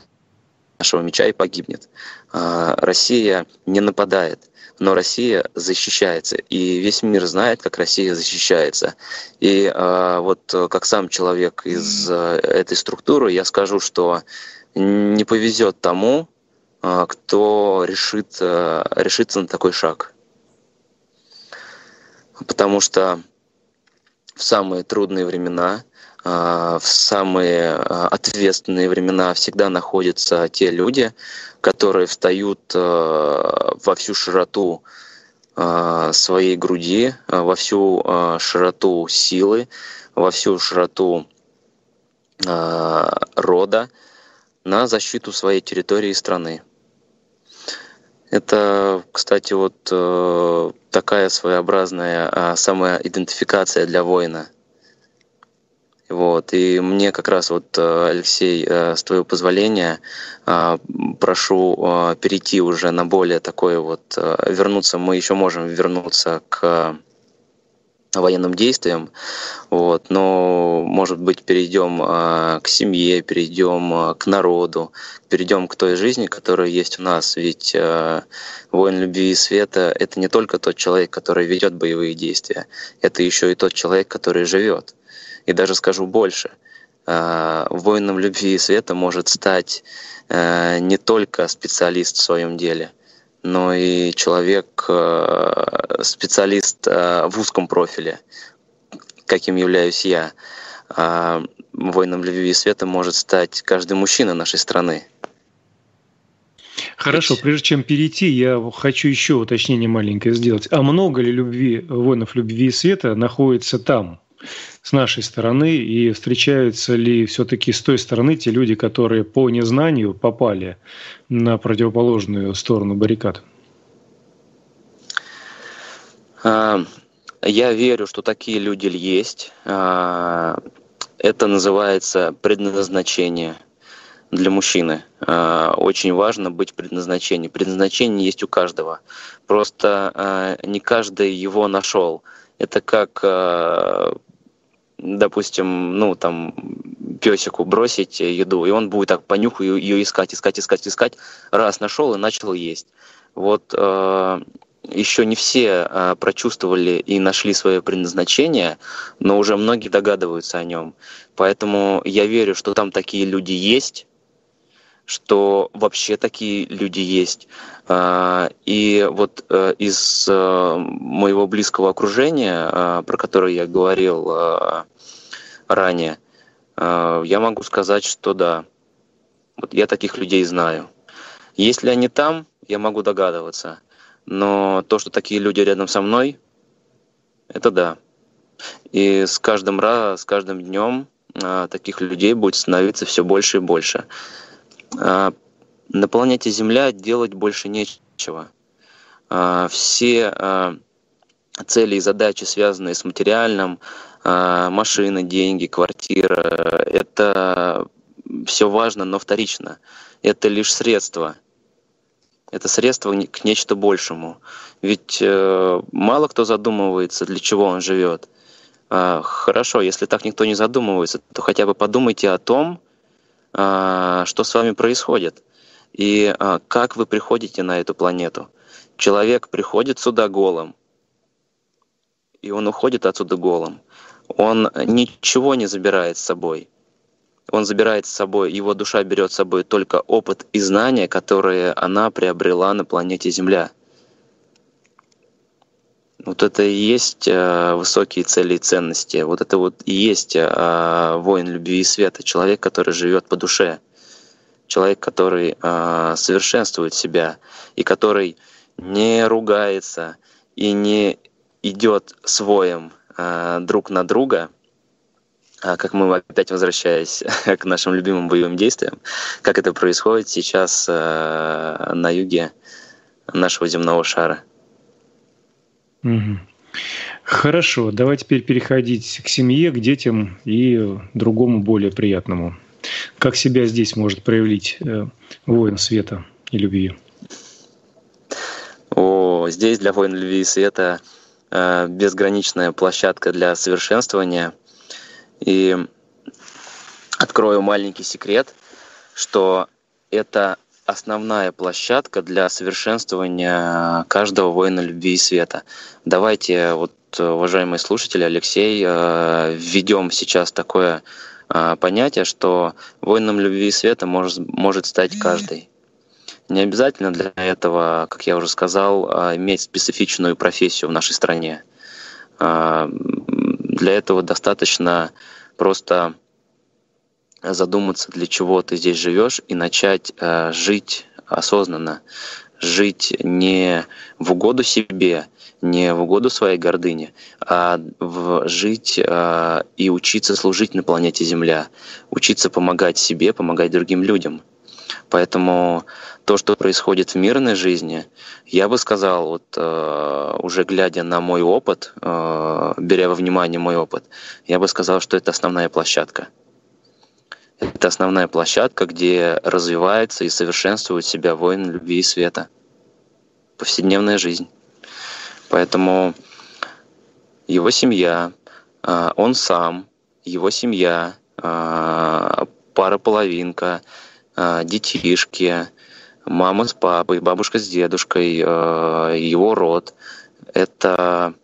нашего меча, и погибнет. Россия не нападает, но Россия защищается. И весь мир знает, как Россия защищается. И вот как сам человек из этой структуры, я скажу, что не повезет тому, кто решится на такой шаг. Потому что в самые трудные времена, в самые ответственные времена всегда находятся те люди, которые встают во всю широту своей груди, во всю широту силы, во всю широту рода, на защиту своей территории и страны. Это, кстати, вот такая своеобразная самоидентификация для воина. Вот. И мне как раз, вот, Алексей, с твоего позволения, прошу перейти уже на более такое вот... Вернуться, мы еще можем вернуться к военным действиям, вот, но, может быть, перейдем к семье, перейдем к народу, перейдем к той жизни, которая есть у нас. Ведь воин любви и света — это не только тот человек, который ведет боевые действия, это еще и тот человек, который живет. И даже скажу больше, воином любви и света может стать не только специалист в своем деле, но и человек, специалист в узком профиле, каким являюсь я. Воином любви и света может стать каждый мужчина нашей страны. Хорошо, прежде чем перейти, я хочу еще уточнение маленькое сделать. А много ли воинов любви и света находится там, с нашей стороны, и встречаются ли все-таки с той стороны те люди, которые по незнанию попали на противоположную сторону баррикад? Я верю, что такие люди есть. Это называется предназначение для мужчины. Очень важно быть в предназначении. Предназначение есть у каждого. Просто не каждый его нашел. Это как, допустим, ну там песику бросить еду, и он будет так по нюху ее искать. Раз нашел и начал есть. Вот еще не все прочувствовали и нашли свое предназначение, но уже многие догадываются о нем. Поэтому я верю, что там такие люди есть, что вообще такие люди есть. И вот из моего близкого окружения, про которое я говорил ранее, я могу сказать, что да, вот я таких людей знаю. Если они там, я могу догадываться. Но то, что такие люди рядом со мной, это да. И с каждым днем таких людей будет становиться все больше и больше. На планете Земля делать больше нечего. Все цели и задачи, связанные с материальным, машины, деньги, квартира, это все важно, но вторично. Это лишь средство. Это средство к нечто большему. Ведь мало кто задумывается, для чего он живет. Хорошо, если так никто не задумывается, то хотя бы подумайте о том, что с вами происходит и как вы приходите на эту планету. Человек приходит сюда голым, и он уходит отсюда голым. Он ничего не забирает с собой. Он забирает с собой, его душа берет с собой только опыт и знания, которые она приобрела на планете Земля. Вот это и есть высокие цели и ценности. Вот это вот и есть воин любви и света. Человек, который живет по душе. Человек, который совершенствует себя и который не ругается и не идет с воем друг на друга, как мы опять возвращаясь к нашим любимым боевым действиям, как это происходит сейчас на юге нашего земного шара. Хорошо, давай теперь переходить к семье, к детям и другому более приятному. Как себя здесь может проявить воин света и любви? Здесь для воина любви и света безграничная площадка для совершенствования. И открою маленький секрет, что это основная площадка для совершенствования каждого воина любви и света. Давайте, вот, уважаемые слушатели, Алексей, введем сейчас такое понятие, что воином любви и света может стать каждый. Не обязательно для этого, как я уже сказал, иметь специфичную профессию в нашей стране. Для этого достаточно просто задуматься, для чего ты здесь живешь, и начать жить осознанно, жить не в угоду себе, не в угоду своей гордыне, а жить и учиться служить на планете Земля, учиться помогать себе, помогать другим людям. Поэтому то, что происходит в мирной жизни, я бы сказал, уже глядя на мой опыт, беря во внимание мой опыт, я бы сказал, что это основная площадка. Это основная площадка, где развивается и совершенствует себя воин любви и света. Повседневная жизнь. Поэтому его семья, он сам, его семья, пара-половинка, детишки, мама с папой, бабушка с дедушкой, его род — это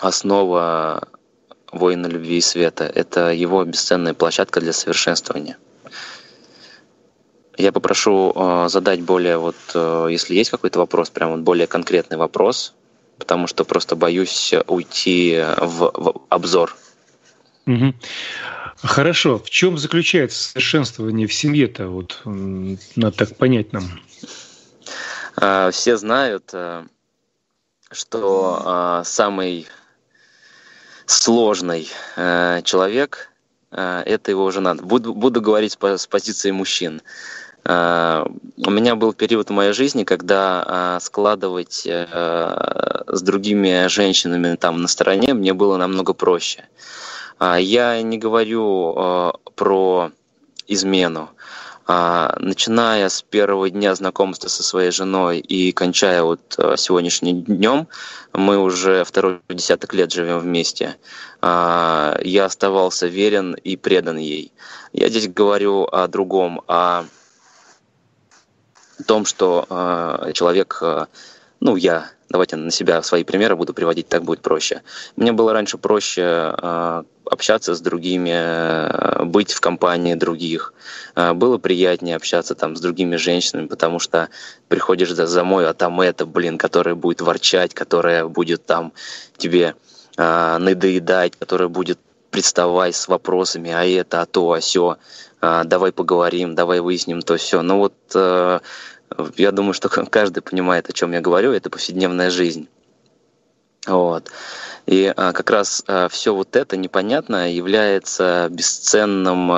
основа воина любви и света. Это его бесценная площадка для совершенствования. Я попрошу задать более, если есть какой-то вопрос, прям более конкретный вопрос, потому что просто боюсь уйти в обзор. Угу. Хорошо. В чем заключается совершенствование в семье-то? Надо так понять нам. Все знают, что самый сложный человек — это его жена. Буду говорить с позиции мужчин. У меня был период в моей жизни, когда складывать с другими женщинами там на стороне мне было намного проще. Я не говорю про измену. Начиная с первого дня знакомства со своей женой и кончая сегодняшним днем, мы уже второй десяток лет живем вместе. Я оставался верен и предан ей. Я здесь говорю о другом, о том, что человек... давайте на себя свои примеры буду приводить, так будет проще. Мне было раньше проще общаться с другими, быть в компании других. Было приятнее общаться с другими женщинами, потому что приходишь домой, а там которая будет ворчать, которая будет тебе надоедать, которая будет приставать с вопросами, а то, а сё, давай поговорим, давай выясним то, сё. Я думаю, что каждый понимает, о чем я говорю. Это повседневная жизнь. И как раз все это непонятное является бесценным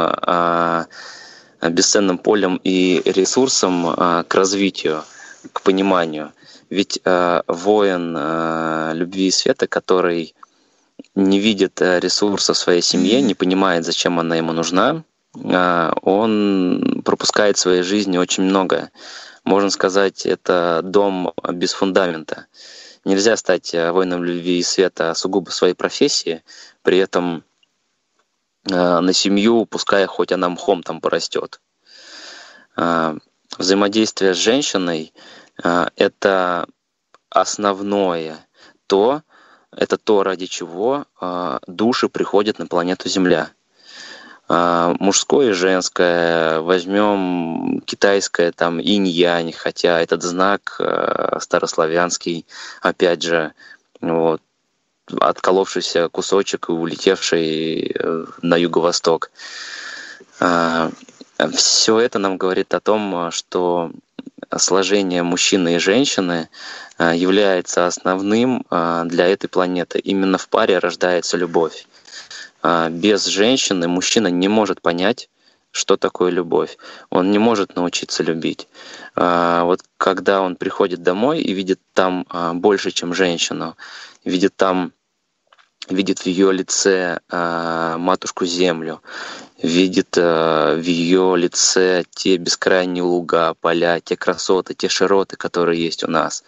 полем и ресурсом к развитию, к пониманию. Ведь воин любви и света, который не видит ресурса в своей семье, не понимает, зачем она ему нужна, он пропускает в своей жизни очень многое. Можно сказать, это дом без фундамента. Нельзя стать воином любви и света сугубо своей профессии, при этом на семью, пускай хоть она мхом порастет. Взаимодействие с женщиной — это основное, это то, ради чего души приходят на планету Земля. Мужское и женское, возьмем китайское, инь-янь, хотя этот знак старославянский, опять же, отколовшийся кусочек и улетевший на юго-восток. Все это нам говорит о том, что сложение мужчины и женщины является основным для этой планеты. Именно в паре рождается любовь. Без женщины мужчина не может понять, что такое любовь. Он не может научиться любить. Когда он приходит домой и видит там больше, чем женщину, видит в ее лице матушку землю, видит в ее лице те бескрайние луга, поля, те красоты, те широты, которые есть у нас.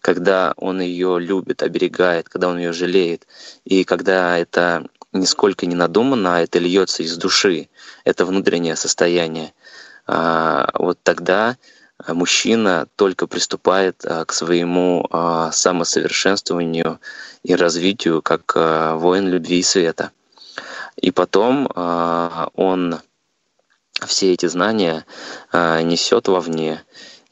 Когда он ее любит, оберегает, когда он ее жалеет, и когда это нисколько не надумано, а это льется из души, это внутреннее состояние, тогда мужчина только приступает к своему самосовершенствованию и развитию как воин любви и света. И потом он все эти знания несет вовне,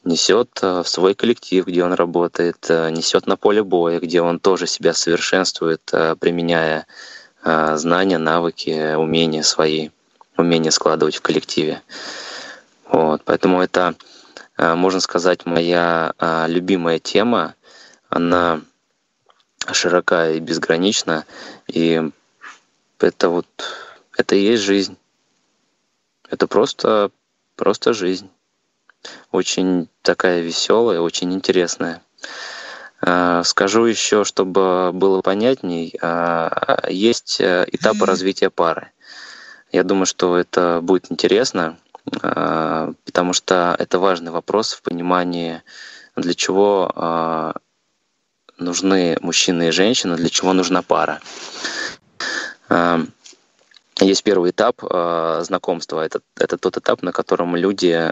несет в свой коллектив, где он работает, несет на поле боя, где он тоже себя совершенствует, применяя знания, навыки, умения свои, умения складывать в коллективе. Поэтому это можно сказать, моя любимая тема. Она широка и безгранична, и это и есть жизнь. Это просто жизнь. Очень такая веселая, очень интересная. Скажу еще, чтобы было понятней, есть этапы развития пары. Я думаю, что это будет интересно, потому что это важный вопрос в понимании, для чего нужны мужчины и женщины, для чего нужна пара. Есть первый этап знакомства. Это тот этап, на котором люди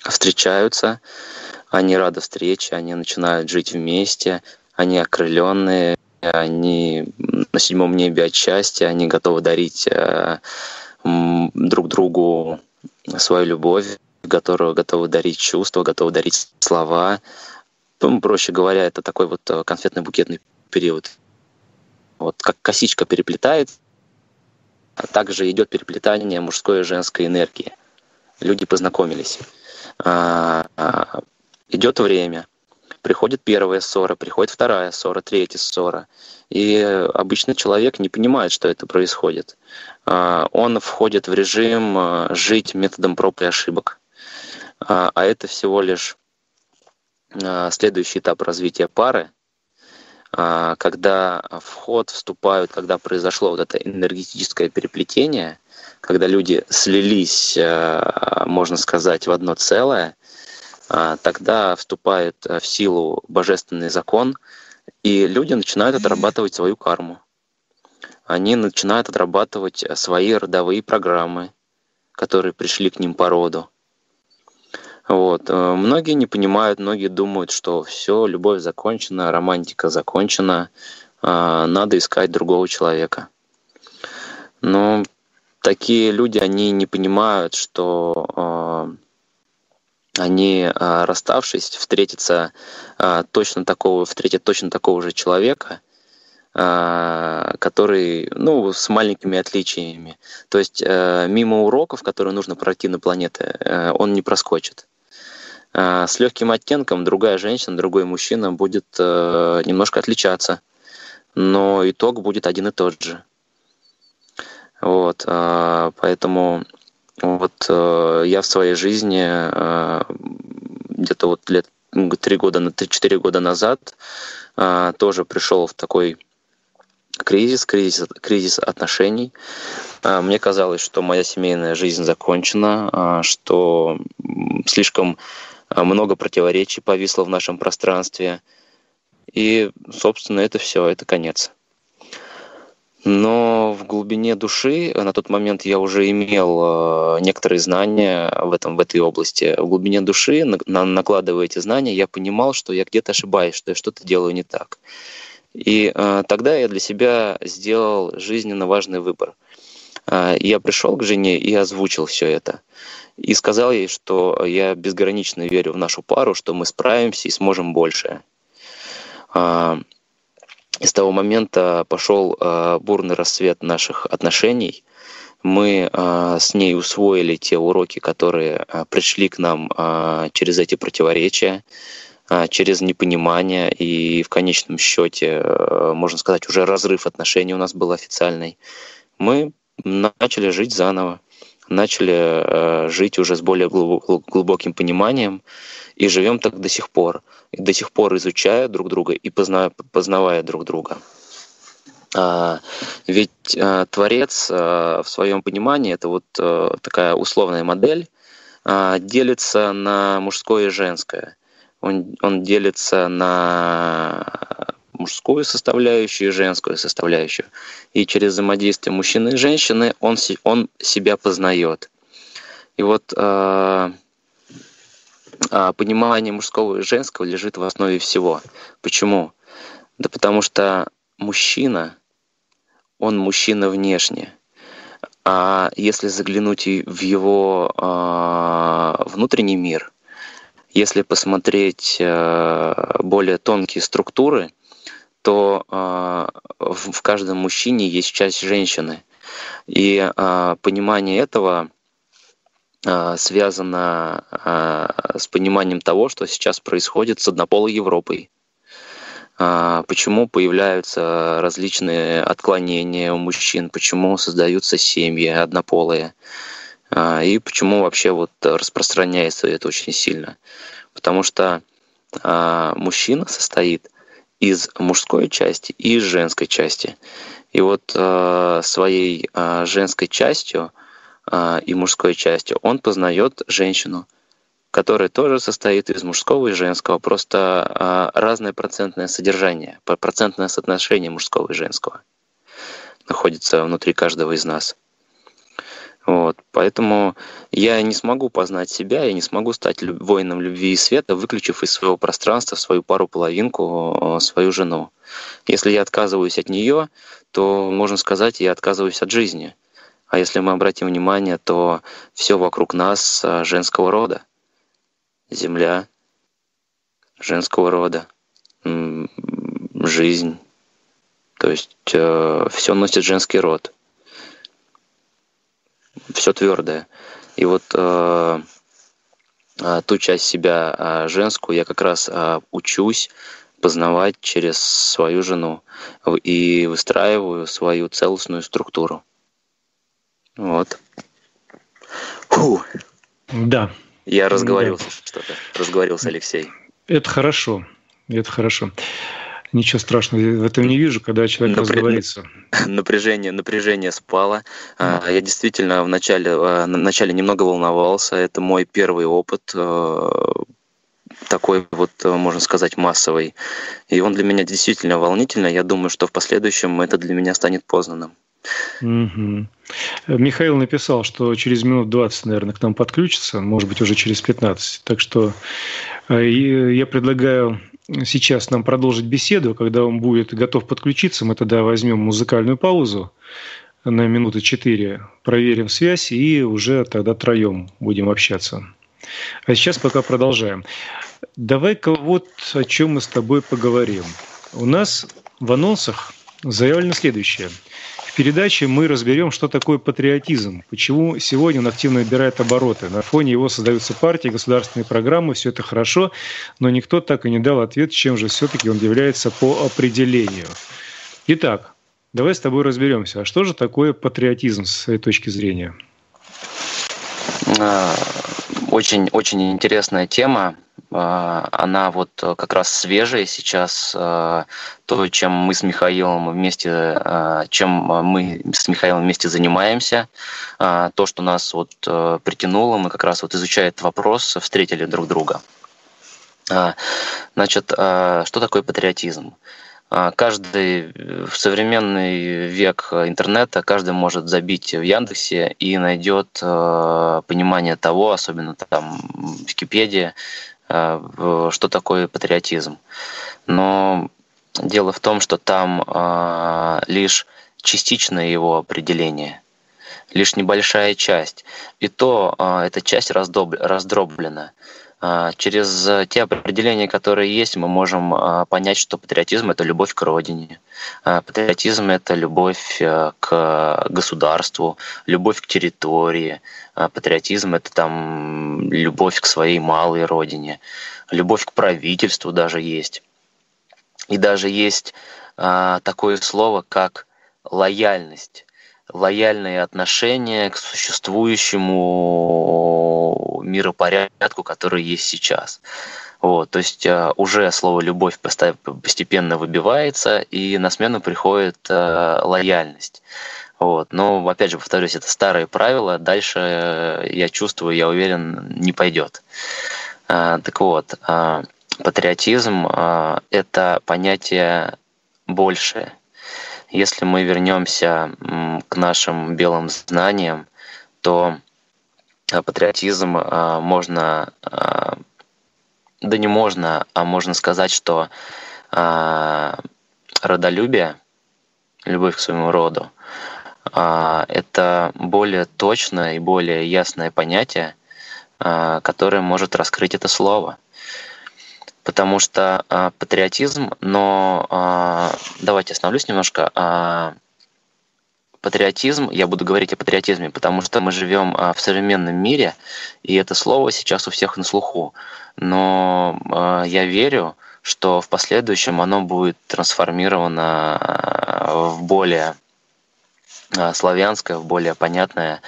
встречаются, они рады встрече, они начинают жить вместе, они окрыленные, они на седьмом небе от счастья, они готовы дарить друг другу свою любовь, готовы дарить чувства, готовы дарить слова. Проще говоря, это такой вот конфетно-букетный период. Вот как косичка переплетает, а также идет переплетание мужской и женской энергии. Люди познакомились. Идет время, приходит первая ссора, приходит вторая ссора, третья ссора. И обычный человек не понимает, что это происходит. Он входит в режим жить методом проб и ошибок. А это всего лишь следующий этап развития пары, когда в ход вступают, когда произошло вот это энергетическое переплетение, когда люди слились, можно сказать, в одно целое, тогда вступает в силу божественный закон, и люди начинают отрабатывать свою карму. Они начинают отрабатывать свои родовые программы, которые пришли к ним по роду. Вот. Многие не понимают, многие думают, что все, любовь закончена, романтика закончена, надо искать другого человека. Но такие люди, они не понимают, что они, расставшись, встретят точно такого же человека, который, с маленькими отличиями. То есть мимо уроков, которые нужно пройти на планете, он не проскочит. С легким оттенком другая женщина, другой мужчина будет немножко отличаться, но итог будет один и тот же. Вот, поэтому я в своей жизни где-то лет 3-4 года назад тоже пришел в такой кризис отношений. Мне казалось, что моя семейная жизнь закончена, что слишком много противоречий повисло в нашем пространстве. И, собственно, это все, это конец. Но в глубине души, на тот момент я уже имел некоторые знания в этой области, в глубине души, накладывая эти знания, я понимал, что я где-то ошибаюсь, что я что-то делаю не так. И тогда я для себя сделал жизненно важный выбор. Я пришел к жене и озвучил все это. И сказал ей, что я безгранично верю в нашу пару, что мы справимся и сможем больше. И с того момента пошел бурный расцвет наших отношений. Мы с ней усвоили те уроки, которые пришли к нам через эти противоречия, через непонимание. И в конечном счете, можно сказать, уже разрыв отношений у нас был официальный. Мы начали жить заново, начали жить уже с более глубоким пониманием. И живем так до сих пор. И до сих пор изучая друг друга и познавая друг друга. Ведь Творец в своем понимании, это такая условная модель, делится на мужское и женское. Он делится на мужскую составляющую и женскую составляющую. И через взаимодействие мужчины и женщины он себя познает. И понимание мужского и женского лежит в основе всего. Почему? Да потому что мужчина, он мужчина внешне. А если заглянуть в его внутренний мир, если посмотреть более тонкие структуры, то в каждом мужчине есть часть женщины. И понимание этого связано с пониманием того, что сейчас происходит с однополой Европой. Почему появляются различные отклонения у мужчин, почему создаются семьи однополые, и почему вообще вот распространяется это очень сильно. Потому что мужчина состоит из мужской части и из женской части. И вот своей женской частью и мужской частью он познает женщину, которая тоже состоит из мужского и женского, просто разное процентное содержание, процентное соотношение мужского и женского находится внутри каждого из нас. Вот. Поэтому я не смогу познать себя, я не смогу стать воином любви и света, выключив из своего пространства свою пару-половинку, свою жену. Если я отказываюсь от нее, то, можно сказать, я отказываюсь от жизни. А если мы обратим внимание, то все вокруг нас женского рода. Земля женского рода, жизнь. То есть все носит женский род. Все твердое. И вот ту часть себя женскую я как раз учусь познавать через свою жену и выстраиваю свою целостную структуру. Вот. Фу. Да. Я разговорился, да. Что-то. Разговорился, Алексей. Это хорошо. Это хорошо. Ничего страшного в этом не вижу, когда человек разговорится. Напряжение спало. Я действительно вначале немного волновался. Это мой первый опыт, такой вот, можно сказать, массовый. И он для меня действительно волнительный. Я думаю, что в последующем это для меня станет познанным. Угу. Михаил написал, что через минут 20, наверное, к нам подключится, может быть, уже через 15. Так что я предлагаю сейчас нам продолжить беседу. Когда он будет готов подключиться, мы тогда возьмем музыкальную паузу на минуты 4, проверим связь и уже тогда втроем будем общаться. А сейчас пока продолжаем. Давай-ка вот о чем мы с тобой поговорим. У нас в анонсах заявлено следующее. В передаче мы разберем, что такое патриотизм, почему сегодня он активно набирает обороты. На фоне его создаются партии, государственные программы, все это хорошо, но никто так и не дал ответ, чем же все-таки он является по определению. Итак, давай с тобой разберемся, а что же такое патриотизм с этой точки зрения? Очень, очень интересная тема. Она вот как раз свежая сейчас. То, чем мы с Михаилом вместе занимаемся, то, что нас вот притянуло, мы как раз вот изучая этот вопрос, встретили друг друга. Значит, что такое патриотизм? Каждый в современный век интернета, каждый может забить в Яндексе и найдет понимание того, особенно там Википедия, что такое патриотизм. Но дело в том, что там лишь частичное его определение, лишь небольшая часть. И то эта часть раздроблена. Через те определения, которые есть, мы можем понять, что патриотизм — это любовь к родине, патриотизм — это любовь к государству, любовь к территории, патриотизм — это там любовь к своей малой родине, любовь к правительству даже есть. И даже есть такое слово, как лояльность, лояльные отношения к существующему миропорядку, который есть сейчас. Вот, то есть уже слово «любовь» постепенно выбивается, и на смену приходит лояльность. Вот. Но, опять же, повторюсь, это старые правила, дальше, я чувствую, я уверен, не пойдет. Так вот, патриотизм — это понятие большее. Если мы вернемся к нашим белым знаниям, то патриотизм можно сказать, что родолюбие, любовь к своему роду, это более точное и более ясное понятие, которое может раскрыть это слово. Потому что патриотизм, давайте остановлюсь немножко. Патриотизм, я буду говорить о патриотизме, потому что мы живем в современном мире, и это слово сейчас у всех на слуху. Но я верю, что в последующем оно будет трансформировано в более славянское, в более понятное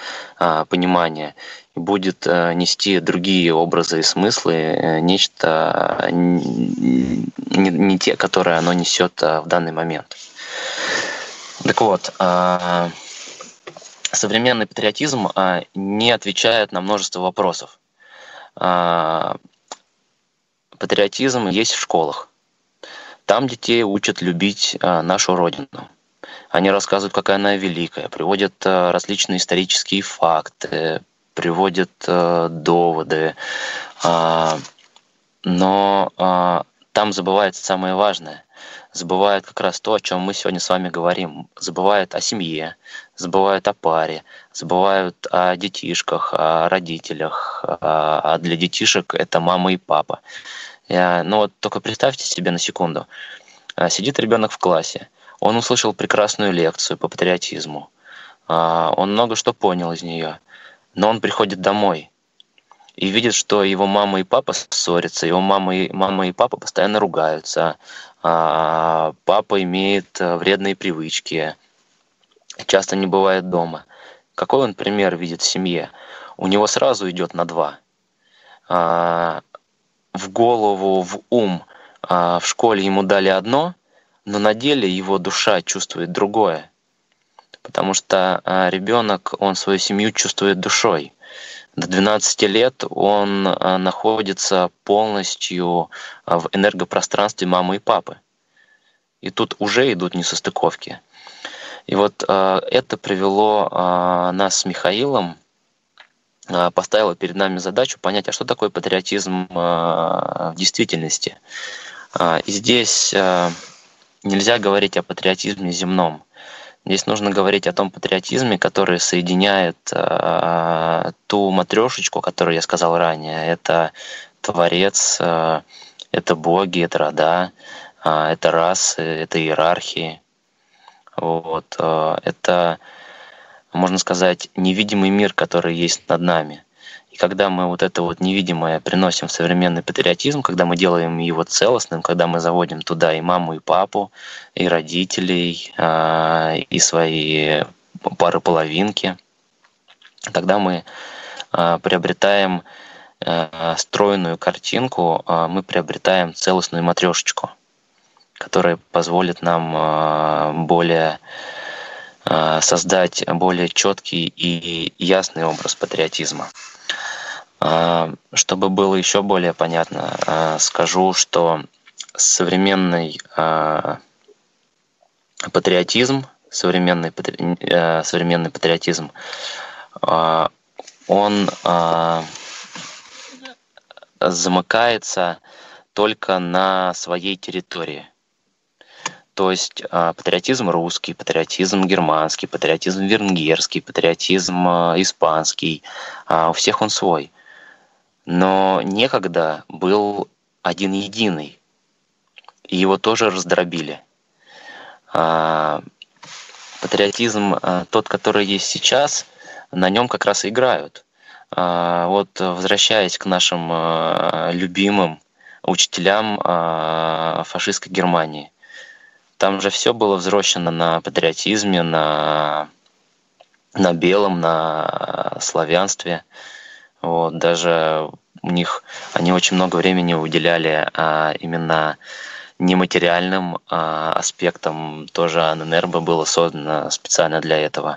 понимание. И будет нести другие образы и смыслы, нечто не те, которые оно несет в данный момент. Так вот, современный патриотизм не отвечает на множество вопросов. Патриотизм есть в школах. Там детей учат любить нашу Родину. Они рассказывают, какая она великая, приводят различные исторические факты, приводят доводы. Но там забывается самое важное. Забывает как раз то, о чем мы сегодня с вами говорим. Забывает о семье, забывает о паре, забывают о детишках, о родителях. А для детишек это мама и папа. Но вот только представьте себе на секунду. Сидит ребенок в классе, он услышал прекрасную лекцию по патриотизму, он много что понял из нее, но он приходит домой и видит, что его мама и папа ссорятся, его мама и папа постоянно ругаются, папа имеет вредные привычки, часто не бывает дома. Какой он пример видит в семье? У него сразу идет на два. В голову, в ум, в школе ему дали одно, но на деле его душа чувствует другое. Потому что ребенок, он свою семью чувствует душой. До 12 лет он находится полностью в энергопространстве мамы и папы. И тут уже идут несостыковки. И вот это привело нас с Михаилом, поставило перед нами задачу понять, а что такое патриотизм в действительности. И здесь нельзя говорить о патриотизме земном. Здесь нужно говорить о том патриотизме, который соединяет ту матрешечку, о которой я сказал ранее. Это творец, это боги, это рода, это расы, это иерархии. Вот, это, можно сказать, невидимый мир, который есть над нами. И когда мы вот это вот невидимое приносим в современный патриотизм, когда мы делаем его целостным, когда мы заводим туда и маму, и папу, и родителей, и свои пары половинки, тогда мы приобретаем стройную картинку, мы приобретаем целостную матрешечку, которая позволит нам создать более четкий и ясный образ патриотизма. Чтобы было еще более понятно, скажу, что современный патриотизм, он замыкается только на своей территории. То есть патриотизм русский, патриотизм германский, патриотизм венгерский, патриотизм испанский. У всех он свой. Но некогда был один единый. И его тоже раздробили. Патриотизм тот, который есть сейчас, на нем как раз и играют. Вот возвращаясь к нашим любимым учителям фашистской Германии, там же все было взращено на патриотизме, на белом, на славянстве. Вот, даже у них они очень много времени уделяли именно нематериальным аспектам. Тоже ННРБ было создано специально для этого.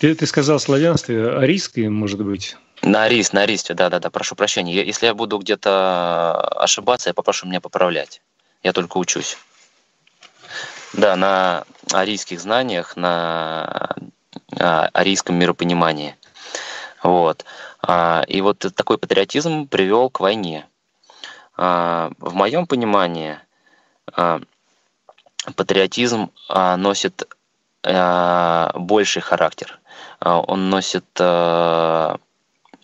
Ты сказал славянстве, арийское, может быть? На арийстве, да, прошу прощения. Если я буду где-то ошибаться, я попрошу меня поправлять. Я только учусь. Да, на арийских знаниях, на арийском миропонимании. Вот. И вот такой патриотизм привел к войне. В моем понимании патриотизм носит больший характер. Он носит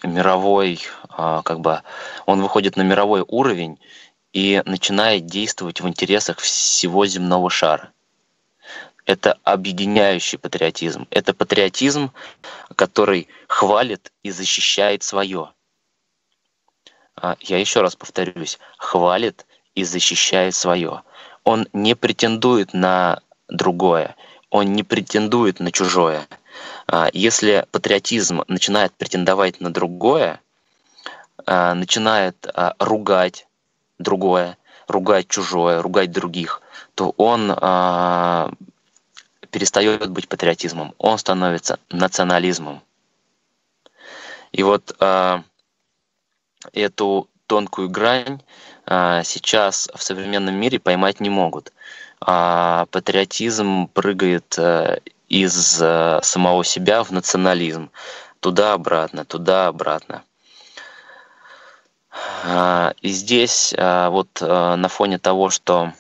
мировой, он выходит на мировой уровень и начинает действовать в интересах всего земного шара. это объединяющий патриотизм. Это патриотизм, который хвалит и защищает свое. Я еще раз повторюсь, хвалит и защищает свое. Он не претендует на другое, он не претендует на чужое. Если патриотизм начинает претендовать на другое, начинает ругать другое, ругать чужое, ругать других, то он перестает быть патриотизмом, он становится национализмом. И вот эту тонкую грань сейчас в современном мире поймать не могут. Патриотизм прыгает из самого себя в национализм. Туда-обратно, туда-обратно. И здесь вот на фоне того, что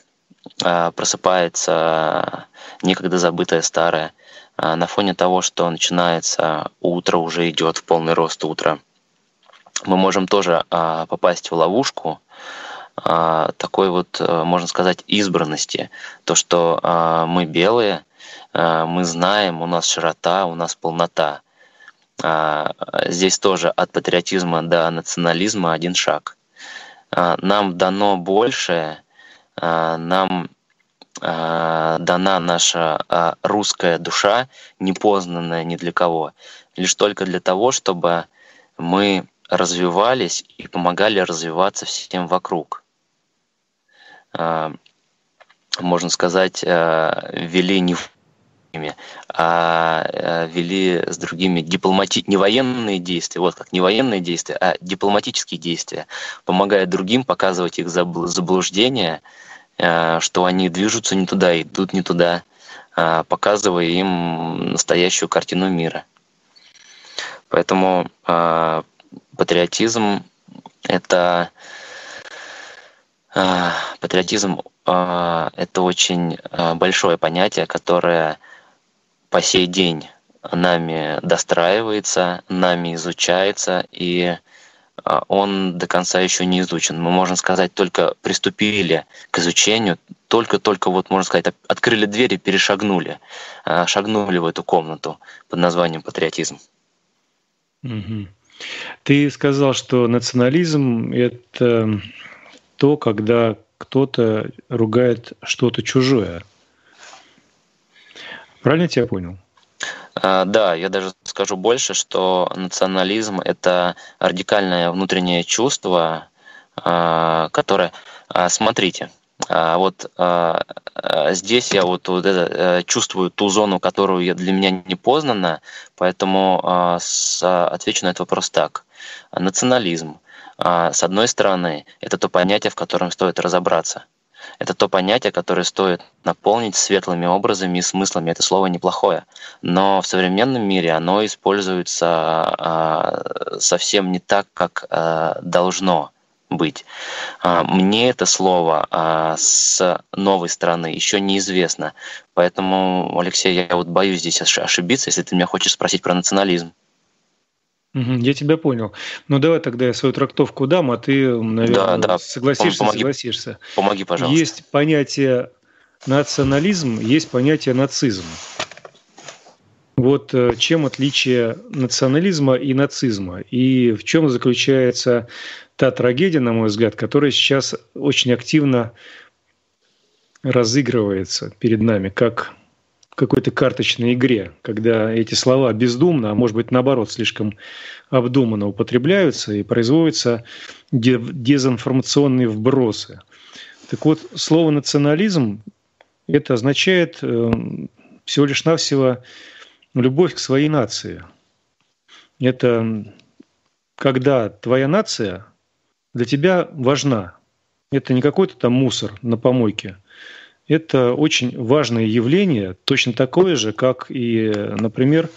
просыпается некогда забытое старое, на фоне того, что начинается утро, уже идет в полный рост утра, мы можем тоже попасть в ловушку такой вот, можно сказать, избранности. То, что мы белые, мы знаем, у нас широта, у нас полнота. Здесь тоже от патриотизма до национализма один шаг. Нам дано большее, нам дана наша русская душа, непознанная ни для кого, лишь только для того, чтобы мы развивались и помогали развиваться всем вокруг. Можно сказать, вели не военными, а вели с другими не военные действия, вот как не военные действия, а дипломатические действия, помогая другим показывать их заблуждения, что они движутся не туда, идут не туда, показывая им настоящую картину мира. Поэтому патриотизм — это очень большое понятие, которое по сей день нами достраивается, нами изучается, и он до конца еще не изучен. Мы, можно сказать, только приступили к изучению, только вот, можно сказать, открыли дверь и перешагнули, шагнули в эту комнату под названием патриотизм. Mm-hmm. Ты сказал, что национализм — это то, когда кто-то ругает что-то чужое. Правильно я тебя понял? Да, я даже скажу больше, что национализм — это радикальное внутреннее чувство, которое... Смотрите, вот здесь я вот это чувствую ту зону, которую для меня не познана, поэтому отвечу на этот вопрос так. Национализм, с одной стороны, это то понятие, в котором стоит разобраться. Это то понятие, которое стоит наполнить светлыми образами и смыслами. Это слово неплохое. Но в современном мире оно используется совсем не так, как должно быть. Мне это слово с новой стороны еще неизвестно. Поэтому, Алексей, я вот боюсь здесь ошибиться, если ты меня хочешь спросить про национализм. Я тебя понял. Ну, давай тогда я свою трактовку дам, а ты, наверное, да. Согласишься. Помоги, пожалуйста. Есть понятие национализм, есть понятие нацизм. Вот чем отличие национализма и нацизма? И в чем заключается та трагедия, на мой взгляд, которая сейчас очень активно разыгрывается перед нами, как какой-то карточной игре, когда эти слова бездумно, а может быть, наоборот, слишком обдуманно употребляются и производятся дезинформационные вбросы. Так вот, слово «национализм» — это означает всего лишь навсего любовь к своей нации. Это когда твоя нация для тебя важна. Это не какой-то там мусор на помойке. Это очень важное явление, точно такое же, как и, например,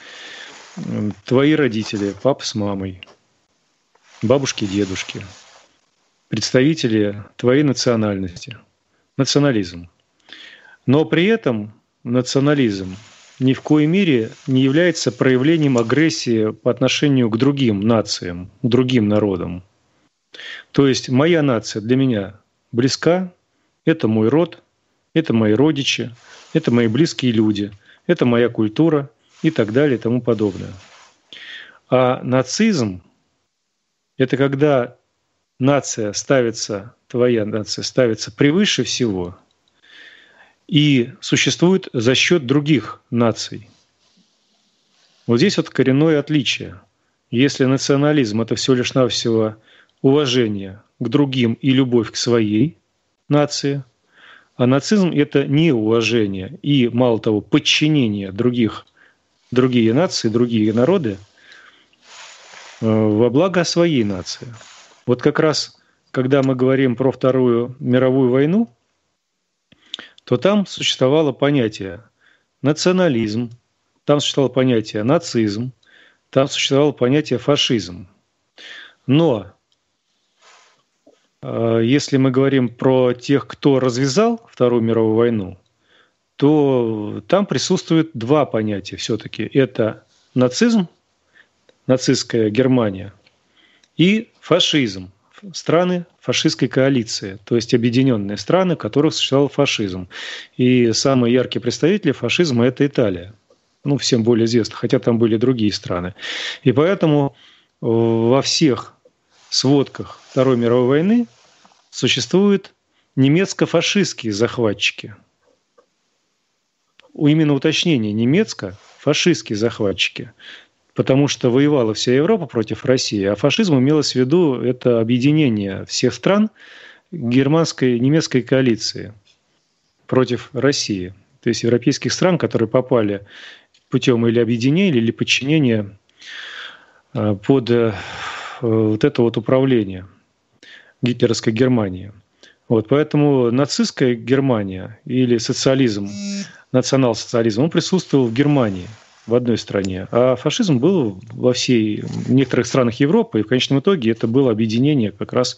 твои родители, папа с мамой, бабушки, дедушки, представители твоей национальности, национализм. Но при этом национализм ни в коей мере не является проявлением агрессии по отношению к другим нациям, другим народам. То есть моя нация для меня близка, это мой род, это мои родичи, это мои близкие люди, это моя культура и так далее и тому подобное. А нацизм – это когда нация ставится, твоя нация ставится превыше всего и существует за счет других наций. Вот здесь вот коренное отличие. Если национализм – это всего лишь навсего уважение к другим и любовь к своей нации, а нацизм – это неуважение и, мало того, подчинение другие нации, другие народы во благо своей нации. Вот как раз, когда мы говорим про Вторую мировую войну, то там существовало понятие национализм, там существовало понятие нацизм, там существовало понятие фашизм. Но если мы говорим про тех, кто развязал Вторую мировую войну, то там присутствуют два понятия все-таки. Это нацизм, нацистская Германия, и фашизм, страны фашистской коалиции, то есть объединенные страны, в которых существовал фашизм. И самые яркие представители фашизма – это Италия. Ну, всем более известно, хотя там были другие страны. И поэтому во всех сводках Второй мировой войны существуют немецко-фашистские захватчики. Именно уточнение немецко-фашистские захватчики. Потому что воевала вся Европа против России, а фашизм имелось в виду это объединение всех стран германской и немецкой коалиции против России. То есть европейских стран, которые попали путем или объединения, или подчинения под вот это вот управление гитлеровской Германии. Вот, поэтому нацистская Германия или социализм, национал-социализм, он присутствовал в Германии, в одной стране, а фашизм был в некоторых странах Европы, и в конечном итоге это было объединение как раз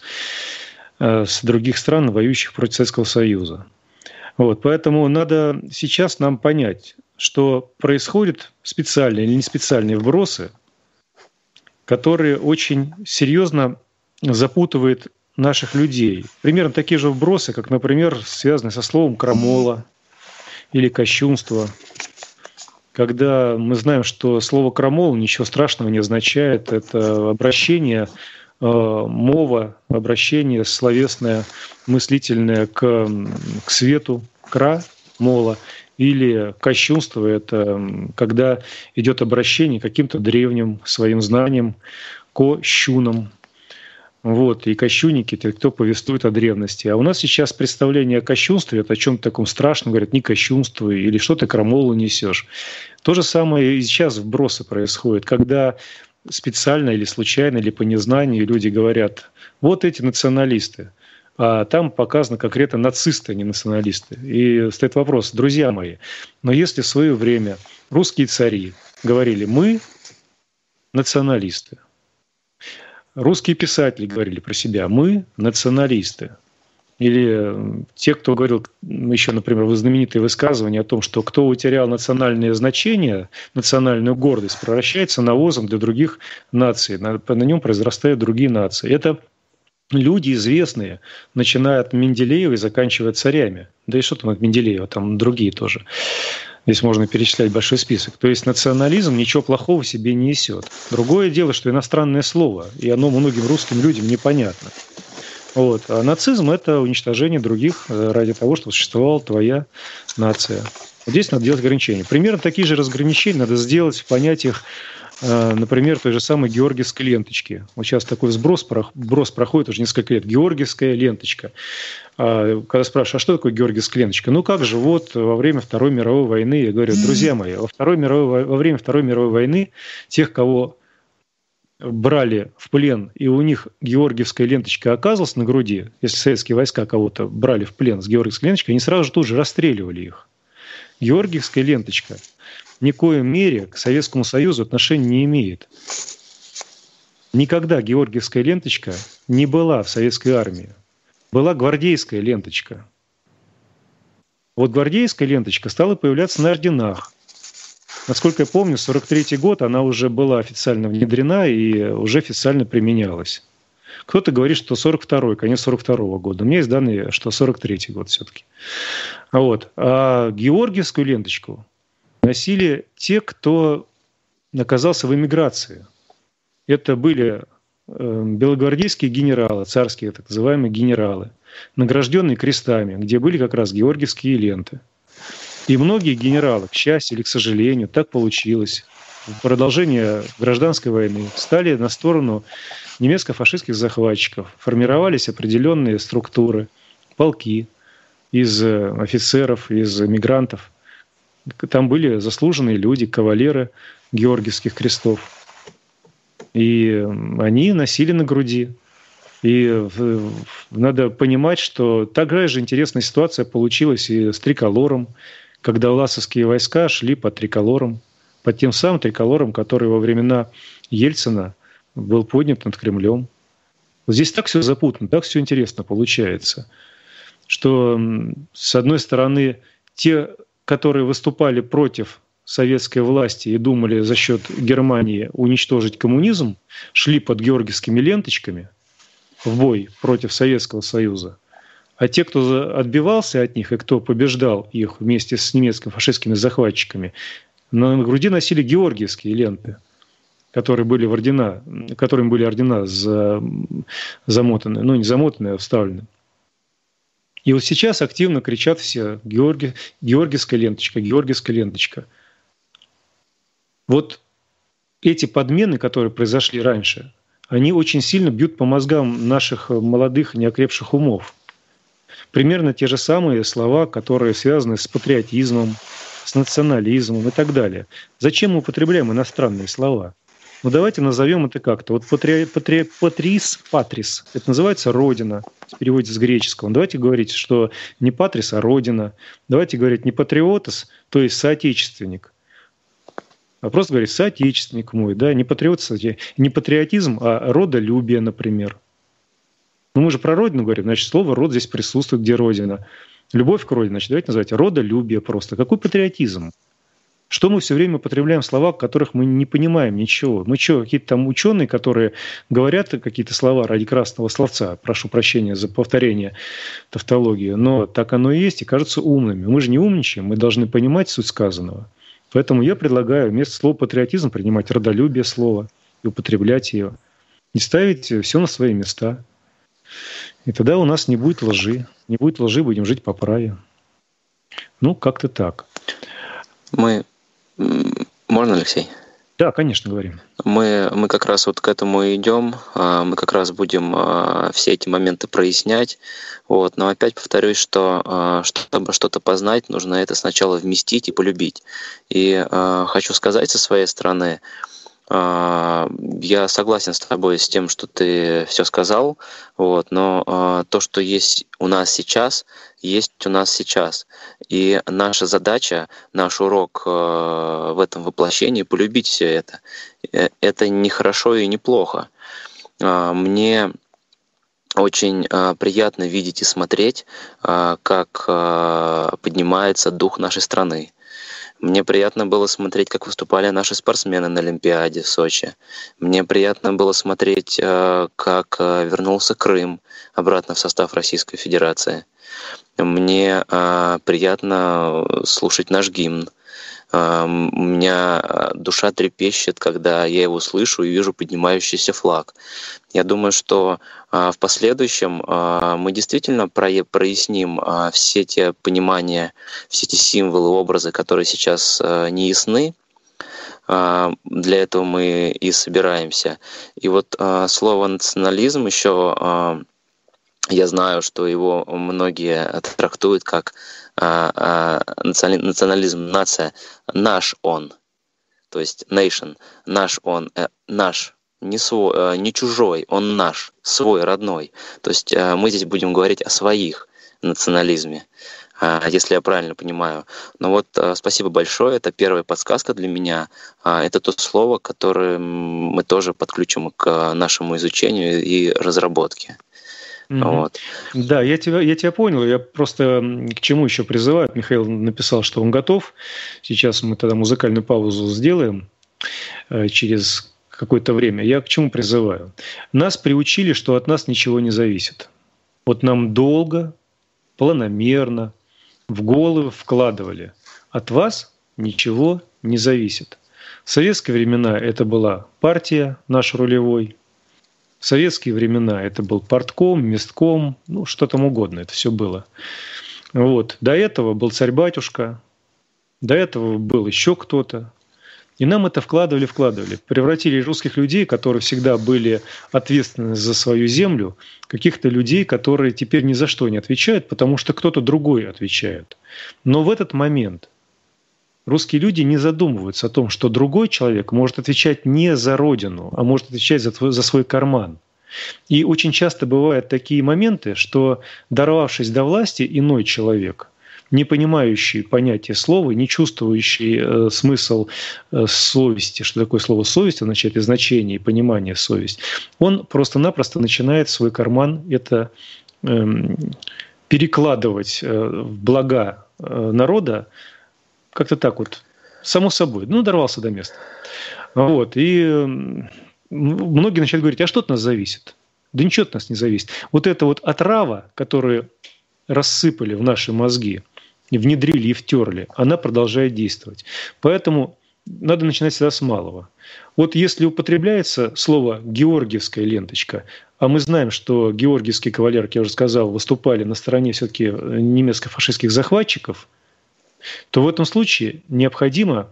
с других стран, воюющих против Советского Союза. Вот, поэтому надо сейчас нам понять, что происходят специальные или не специальные вбросы, которые очень серьезно запутывают наших людей. Примерно такие же вбросы, как, например, связанные со словом «крамола» или «кощунство». Когда мы знаем, что слово «крамол» ничего страшного не означает, это обращение, мова, обращение словесное, мыслительное к свету, крамола, или кощунство – это когда идет обращение к каким-то древним своим знаниям, кощунам. Вот, и кощунники – это кто повествует о древности. А у нас сейчас представление о кощунстве – это о чем-то таком страшном, говорят, не кощунствуй, или что ты крамолу несешь. То же самое и сейчас вбросы происходят, когда специально или случайно, или по незнанию люди говорят, вот эти националисты, а там показано конкретно нацисты, а не националисты. И стоит вопрос, друзья мои, но если в свое время русские цари говорили «мы националисты», русские писатели говорили про себя «мы националисты». Или те, кто говорил еще, например, знаменитые высказывания о том, что кто утерял национальное значение, национальную гордость, превращается навозом для других наций, на нем произрастают другие нации. Это люди известные, начиная от Менделеева и заканчивая царями. Да и что там от Менделеева, там другие тоже. Здесь можно перечислять большой список. То есть национализм ничего плохого себе не несет. Другое дело, что иностранное слово, и оно многим русским людям непонятно. Вот. А нацизм – это уничтожение других ради того, чтобы существовала твоя нация. Здесь надо делать ограничения. Примерно такие же разграничения надо сделать в понятиях, например, той же самой георгиевской ленточки. Вот сейчас такой сброс проходит уже несколько лет. Георгиевская ленточка. Когда спрашивают, а что такое георгиевская ленточка? Ну как же, вот во время Второй мировой войны, я говорю, друзья мои, во время Второй мировой войны тех, кого брали в плен, и у них георгиевская ленточка оказывалась на груди, если советские войска кого-то брали в плен с георгиевской ленточкой, они сразу же тут же расстреливали их. Георгиевская ленточка в никоем мере к Советскому Союзу отношения не имеет. Никогда георгиевская ленточка не была в советской армии. Была гвардейская ленточка. Вот гвардейская ленточка стала появляться на орденах. Насколько я помню, 1943 год она уже была официально внедрена и уже официально применялась. Кто-то говорит, что 42-й, конец 42-го года. У меня есть данные, что 43-й год все-таки. Вот. А георгиевскую ленточку носили те, кто оказался в эмиграции. Это были белогвардейские генералы, царские так называемые генералы, награжденные крестами, где были как раз георгиевские ленты. И многие генералы, к счастью или к сожалению, так получилось, в продолжение гражданской войны стали на сторону немецко-фашистских захватчиков. Формировались определенные структуры, полки из офицеров, из мигрантов. Там были заслуженные люди, кавалеры георгиевских крестов. И они носили на груди. И надо понимать, что такая же интересная ситуация получилась и с триколором, когда лассовские войска шли под триколором, под тем самым триколором, который во времена Ельцина был поднят над Кремлем. Вот здесь так все запутано, так все интересно получается, что, с одной стороны, те, которые выступали против советской власти и думали за счет Германии уничтожить коммунизм, шли под георгиевскими ленточками в бой против Советского Союза. А те, кто отбивался от них и кто побеждал их вместе с немецкими фашистскими захватчиками, на груди носили георгиевские ленты, которые были в ордена, которыми были ордена замотаны, ну не замотаны, а вставлены. И вот сейчас активно кричат все: «Георгиевская ленточка, георгиевская ленточка». Вот эти подмены, которые произошли раньше, они очень сильно бьют по мозгам наших молодых, неокрепших умов. Примерно те же самые слова, которые связаны с патриотизмом, с национализмом и так далее. Зачем мы употребляем иностранные слова? Ну давайте назовем это как-то. Вот патрис, это называется родина, переводится с греческого. Давайте говорить, что не патрис, а родина. Давайте говорить не патриотос, то есть соотечественник. А просто говорить соотечественник мой, да, не патриот, не патриотизм, а родолюбие, например. Ну мы же про родину говорим, значит, слово род здесь присутствует, где родина. Любовь к родине, значит, давайте называть родолюбие просто. Какой патриотизм? Что мы все время употребляем слова, в которых мы не понимаем ничего? Мы что, какие-то там ученые, которые говорят какие-то слова ради красного словца? Прошу прощения за повторение тавтологии, но так оно и есть, и кажутся умными. Мы же не умничаем, мы должны понимать суть сказанного. Поэтому я предлагаю вместо слова патриотизм принимать родолюбие слово и употреблять ее, и ставить все на свои места. И тогда у нас не будет лжи. Не будет лжи, будем жить по праве. Ну, как-то так. Можно, Алексей? Да, конечно, говорим. Мы как раз вот к этому и идем. Мы как раз будем все эти моменты прояснять. Вот. Но опять повторюсь, что чтобы что-то познать, нужно это сначала вместить и полюбить. И хочу сказать со своей стороны, я согласен с тобой с тем, что ты все сказал, вот, но то, что есть у нас сейчас, есть у нас сейчас. И наша задача, наш урок в этом воплощении — полюбить все это. Это не хорошо и не плохо. Мне очень приятно видеть и смотреть, как поднимается дух нашей страны. Мне приятно было смотреть, как выступали наши спортсмены на Олимпиаде в Сочи. Мне приятно было смотреть, как вернулся Крым обратно в состав Российской Федерации. Мне приятно слушать наш гимн. У меня душа трепещет, когда я его слышу и вижу поднимающийся флаг. Я думаю, что в последующем мы действительно проясним все те понимания, все те символы, образы, которые сейчас не ясны. Для этого мы и собираемся. И вот слово «национализм» еще... Я знаю, что его многие трактуют как национализм, нация, наш он, то есть nation, наш он, наш, не свой, не чужой, он наш, свой, родной. То есть мы здесь будем говорить о своих национализме, если я правильно понимаю. Но вот спасибо большое, это первая подсказка для меня. Это то слово, которое мы тоже подключим к нашему изучению и разработке. Вот. Да, я тебя понял. Я просто к чему еще призываю. Михаил написал, что он готов. Сейчас мы тогда музыкальную паузу сделаем через какое-то время. Я к чему призываю? Нас приучили, что от нас ничего не зависит. Вот нам долго, планомерно в головы вкладывали: от вас ничего не зависит. В советские времена это была партия, наш рулевой. В советские времена это был партком, местком, ну что там угодно, это все было. Вот. До этого был царь-батюшка, до этого был еще кто-то. И нам это вкладывали. Превратили русских людей, которые всегда были ответственны за свою землю, каких-то людей, которые теперь ни за что не отвечают, потому что кто-то другой отвечает. Но в этот момент русские люди не задумываются о том, что другой человек может отвечать не за родину, а может отвечать за свой карман. И очень часто бывают такие моменты, что, дорвавшись до власти, иной человек, не понимающий понятие слова, не чувствующий смысл совести, что такое слово «совесть» означает и значение, и понимание совесть, он просто-напросто начинает свой карман это перекладывать в блага народа как-то так вот, само собой, ну, дорвался до места. Вот, и многие начинают говорить: а что от нас зависит? Да ничего от нас не зависит. Вот эта вот отрава, которую рассыпали в наши мозги, внедрили и втерли, она продолжает действовать. Поэтому надо начинать всегда с малого. Вот если употребляется слово «георгиевская ленточка», а мы знаем, что георгиевские кавалеры, как я уже сказал, выступали на стороне все-таки немецко-фашистских захватчиков, то в этом случае необходимо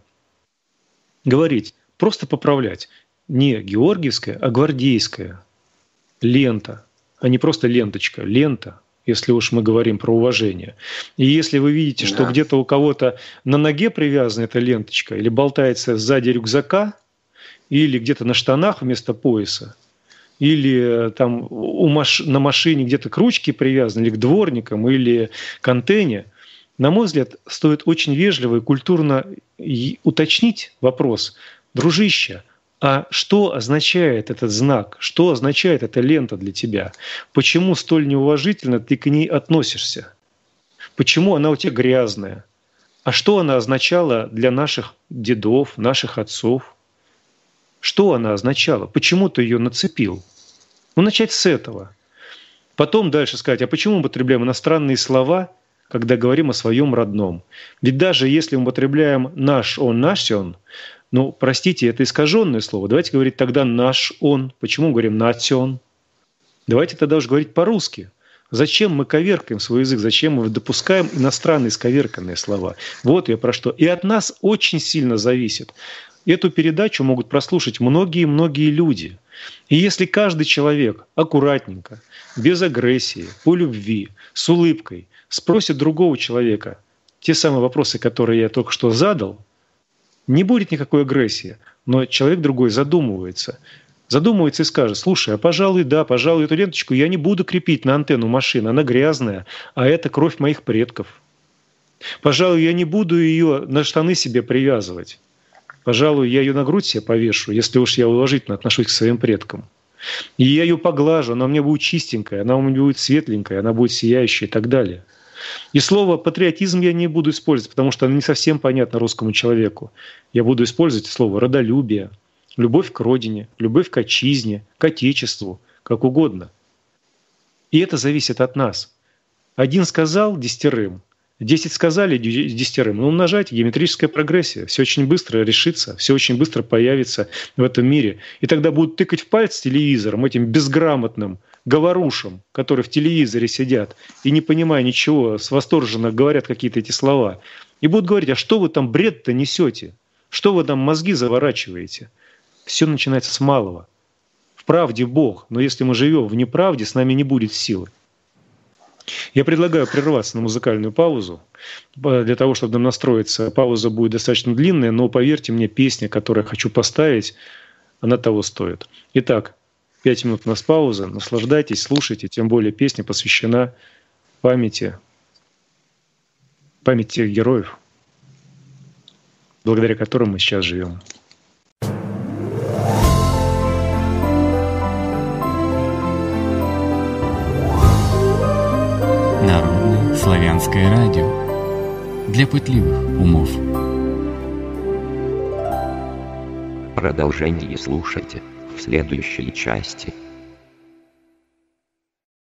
говорить, просто поправлять: не георгиевская, а гвардейская лента, а не просто ленточка, лента, если уж мы говорим про уважение. И если вы видите, что где-то у кого-то на ноге привязана эта ленточка или болтается сзади рюкзака, или где-то на штанах вместо пояса, или там на машине где-то к ручке привязаны, или к дворникам, или к антенне, на мой взгляд, стоит очень вежливо и культурно уточнить вопрос: дружище, а что означает этот знак? Что означает эта лента для тебя? Почему столь неуважительно ты к ней относишься? Почему она у тебя грязная? А что она означала для наших дедов, наших отцов? Что она означала? Почему ты ее нацепил? Ну, начать с этого. Потом дальше сказать: а почему мы употребляем иностранные слова, когда говорим о своем родном? Ведь даже если мы употребляем «наш он», «наш он», ну, простите, это искаженное слово. Давайте говорить тогда «наш он». Почему мы говорим «национ»? Давайте тогда уж говорить по-русски. Зачем мы коверкаем свой язык? Зачем мы допускаем иностранные сковерканные слова? Вот я про что. И от нас очень сильно зависит. Эту передачу могут прослушать многие-многие люди. И если каждый человек аккуратненько, без агрессии, по любви, с улыбкой спросит другого человека те самые вопросы, которые я только что задал, не будет никакой агрессии, но человек другой задумывается. Задумывается и скажет: слушай, а пожалуй, да, пожалуй, эту ленточку я не буду крепить на антенну машины, она грязная, а это кровь моих предков. Пожалуй, я не буду ее на штаны себе привязывать. Пожалуй, я ее на грудь себе повешу, если уж я уважительно отношусь к своим предкам. И я ее поглажу, она у меня будет чистенькая, она у меня будет светленькая, она будет сияющая и так далее. И слово «патриотизм» я не буду использовать, потому что оно не совсем понятно русскому человеку. Я буду использовать слово «родолюбие», «любовь к родине», «любовь к отчизне», «к отечеству», как угодно. И это зависит от нас. Один сказал — 10, 10 сказали — 10. Ну, умножать, геометрическая прогрессия. Все очень быстро решится, все очень быстро появится в этом мире. И тогда будут тыкать в палец телевизором, этим безграмотным говорушам, которые в телевизоре сидят и, не понимая ничего, восторженно говорят какие-то эти слова. И будут говорить: а что вы там бред-то несете? Что вы там мозги заворачиваете? Все начинается с малого. В правде Бог, но если мы живем в неправде, с нами не будет силы. Я предлагаю прерваться на музыкальную паузу. Для того, чтобы нам настроиться, пауза будет достаточно длинная, но, поверьте мне, песня, которую я хочу поставить, она того стоит. Итак, 5 минут у нас пауза. Наслаждайтесь, слушайте. Тем более песня посвящена памяти героев, благодаря которым мы сейчас живем. Народное славянское радио для пытливых умов. Продолжение слушайте в следующей части.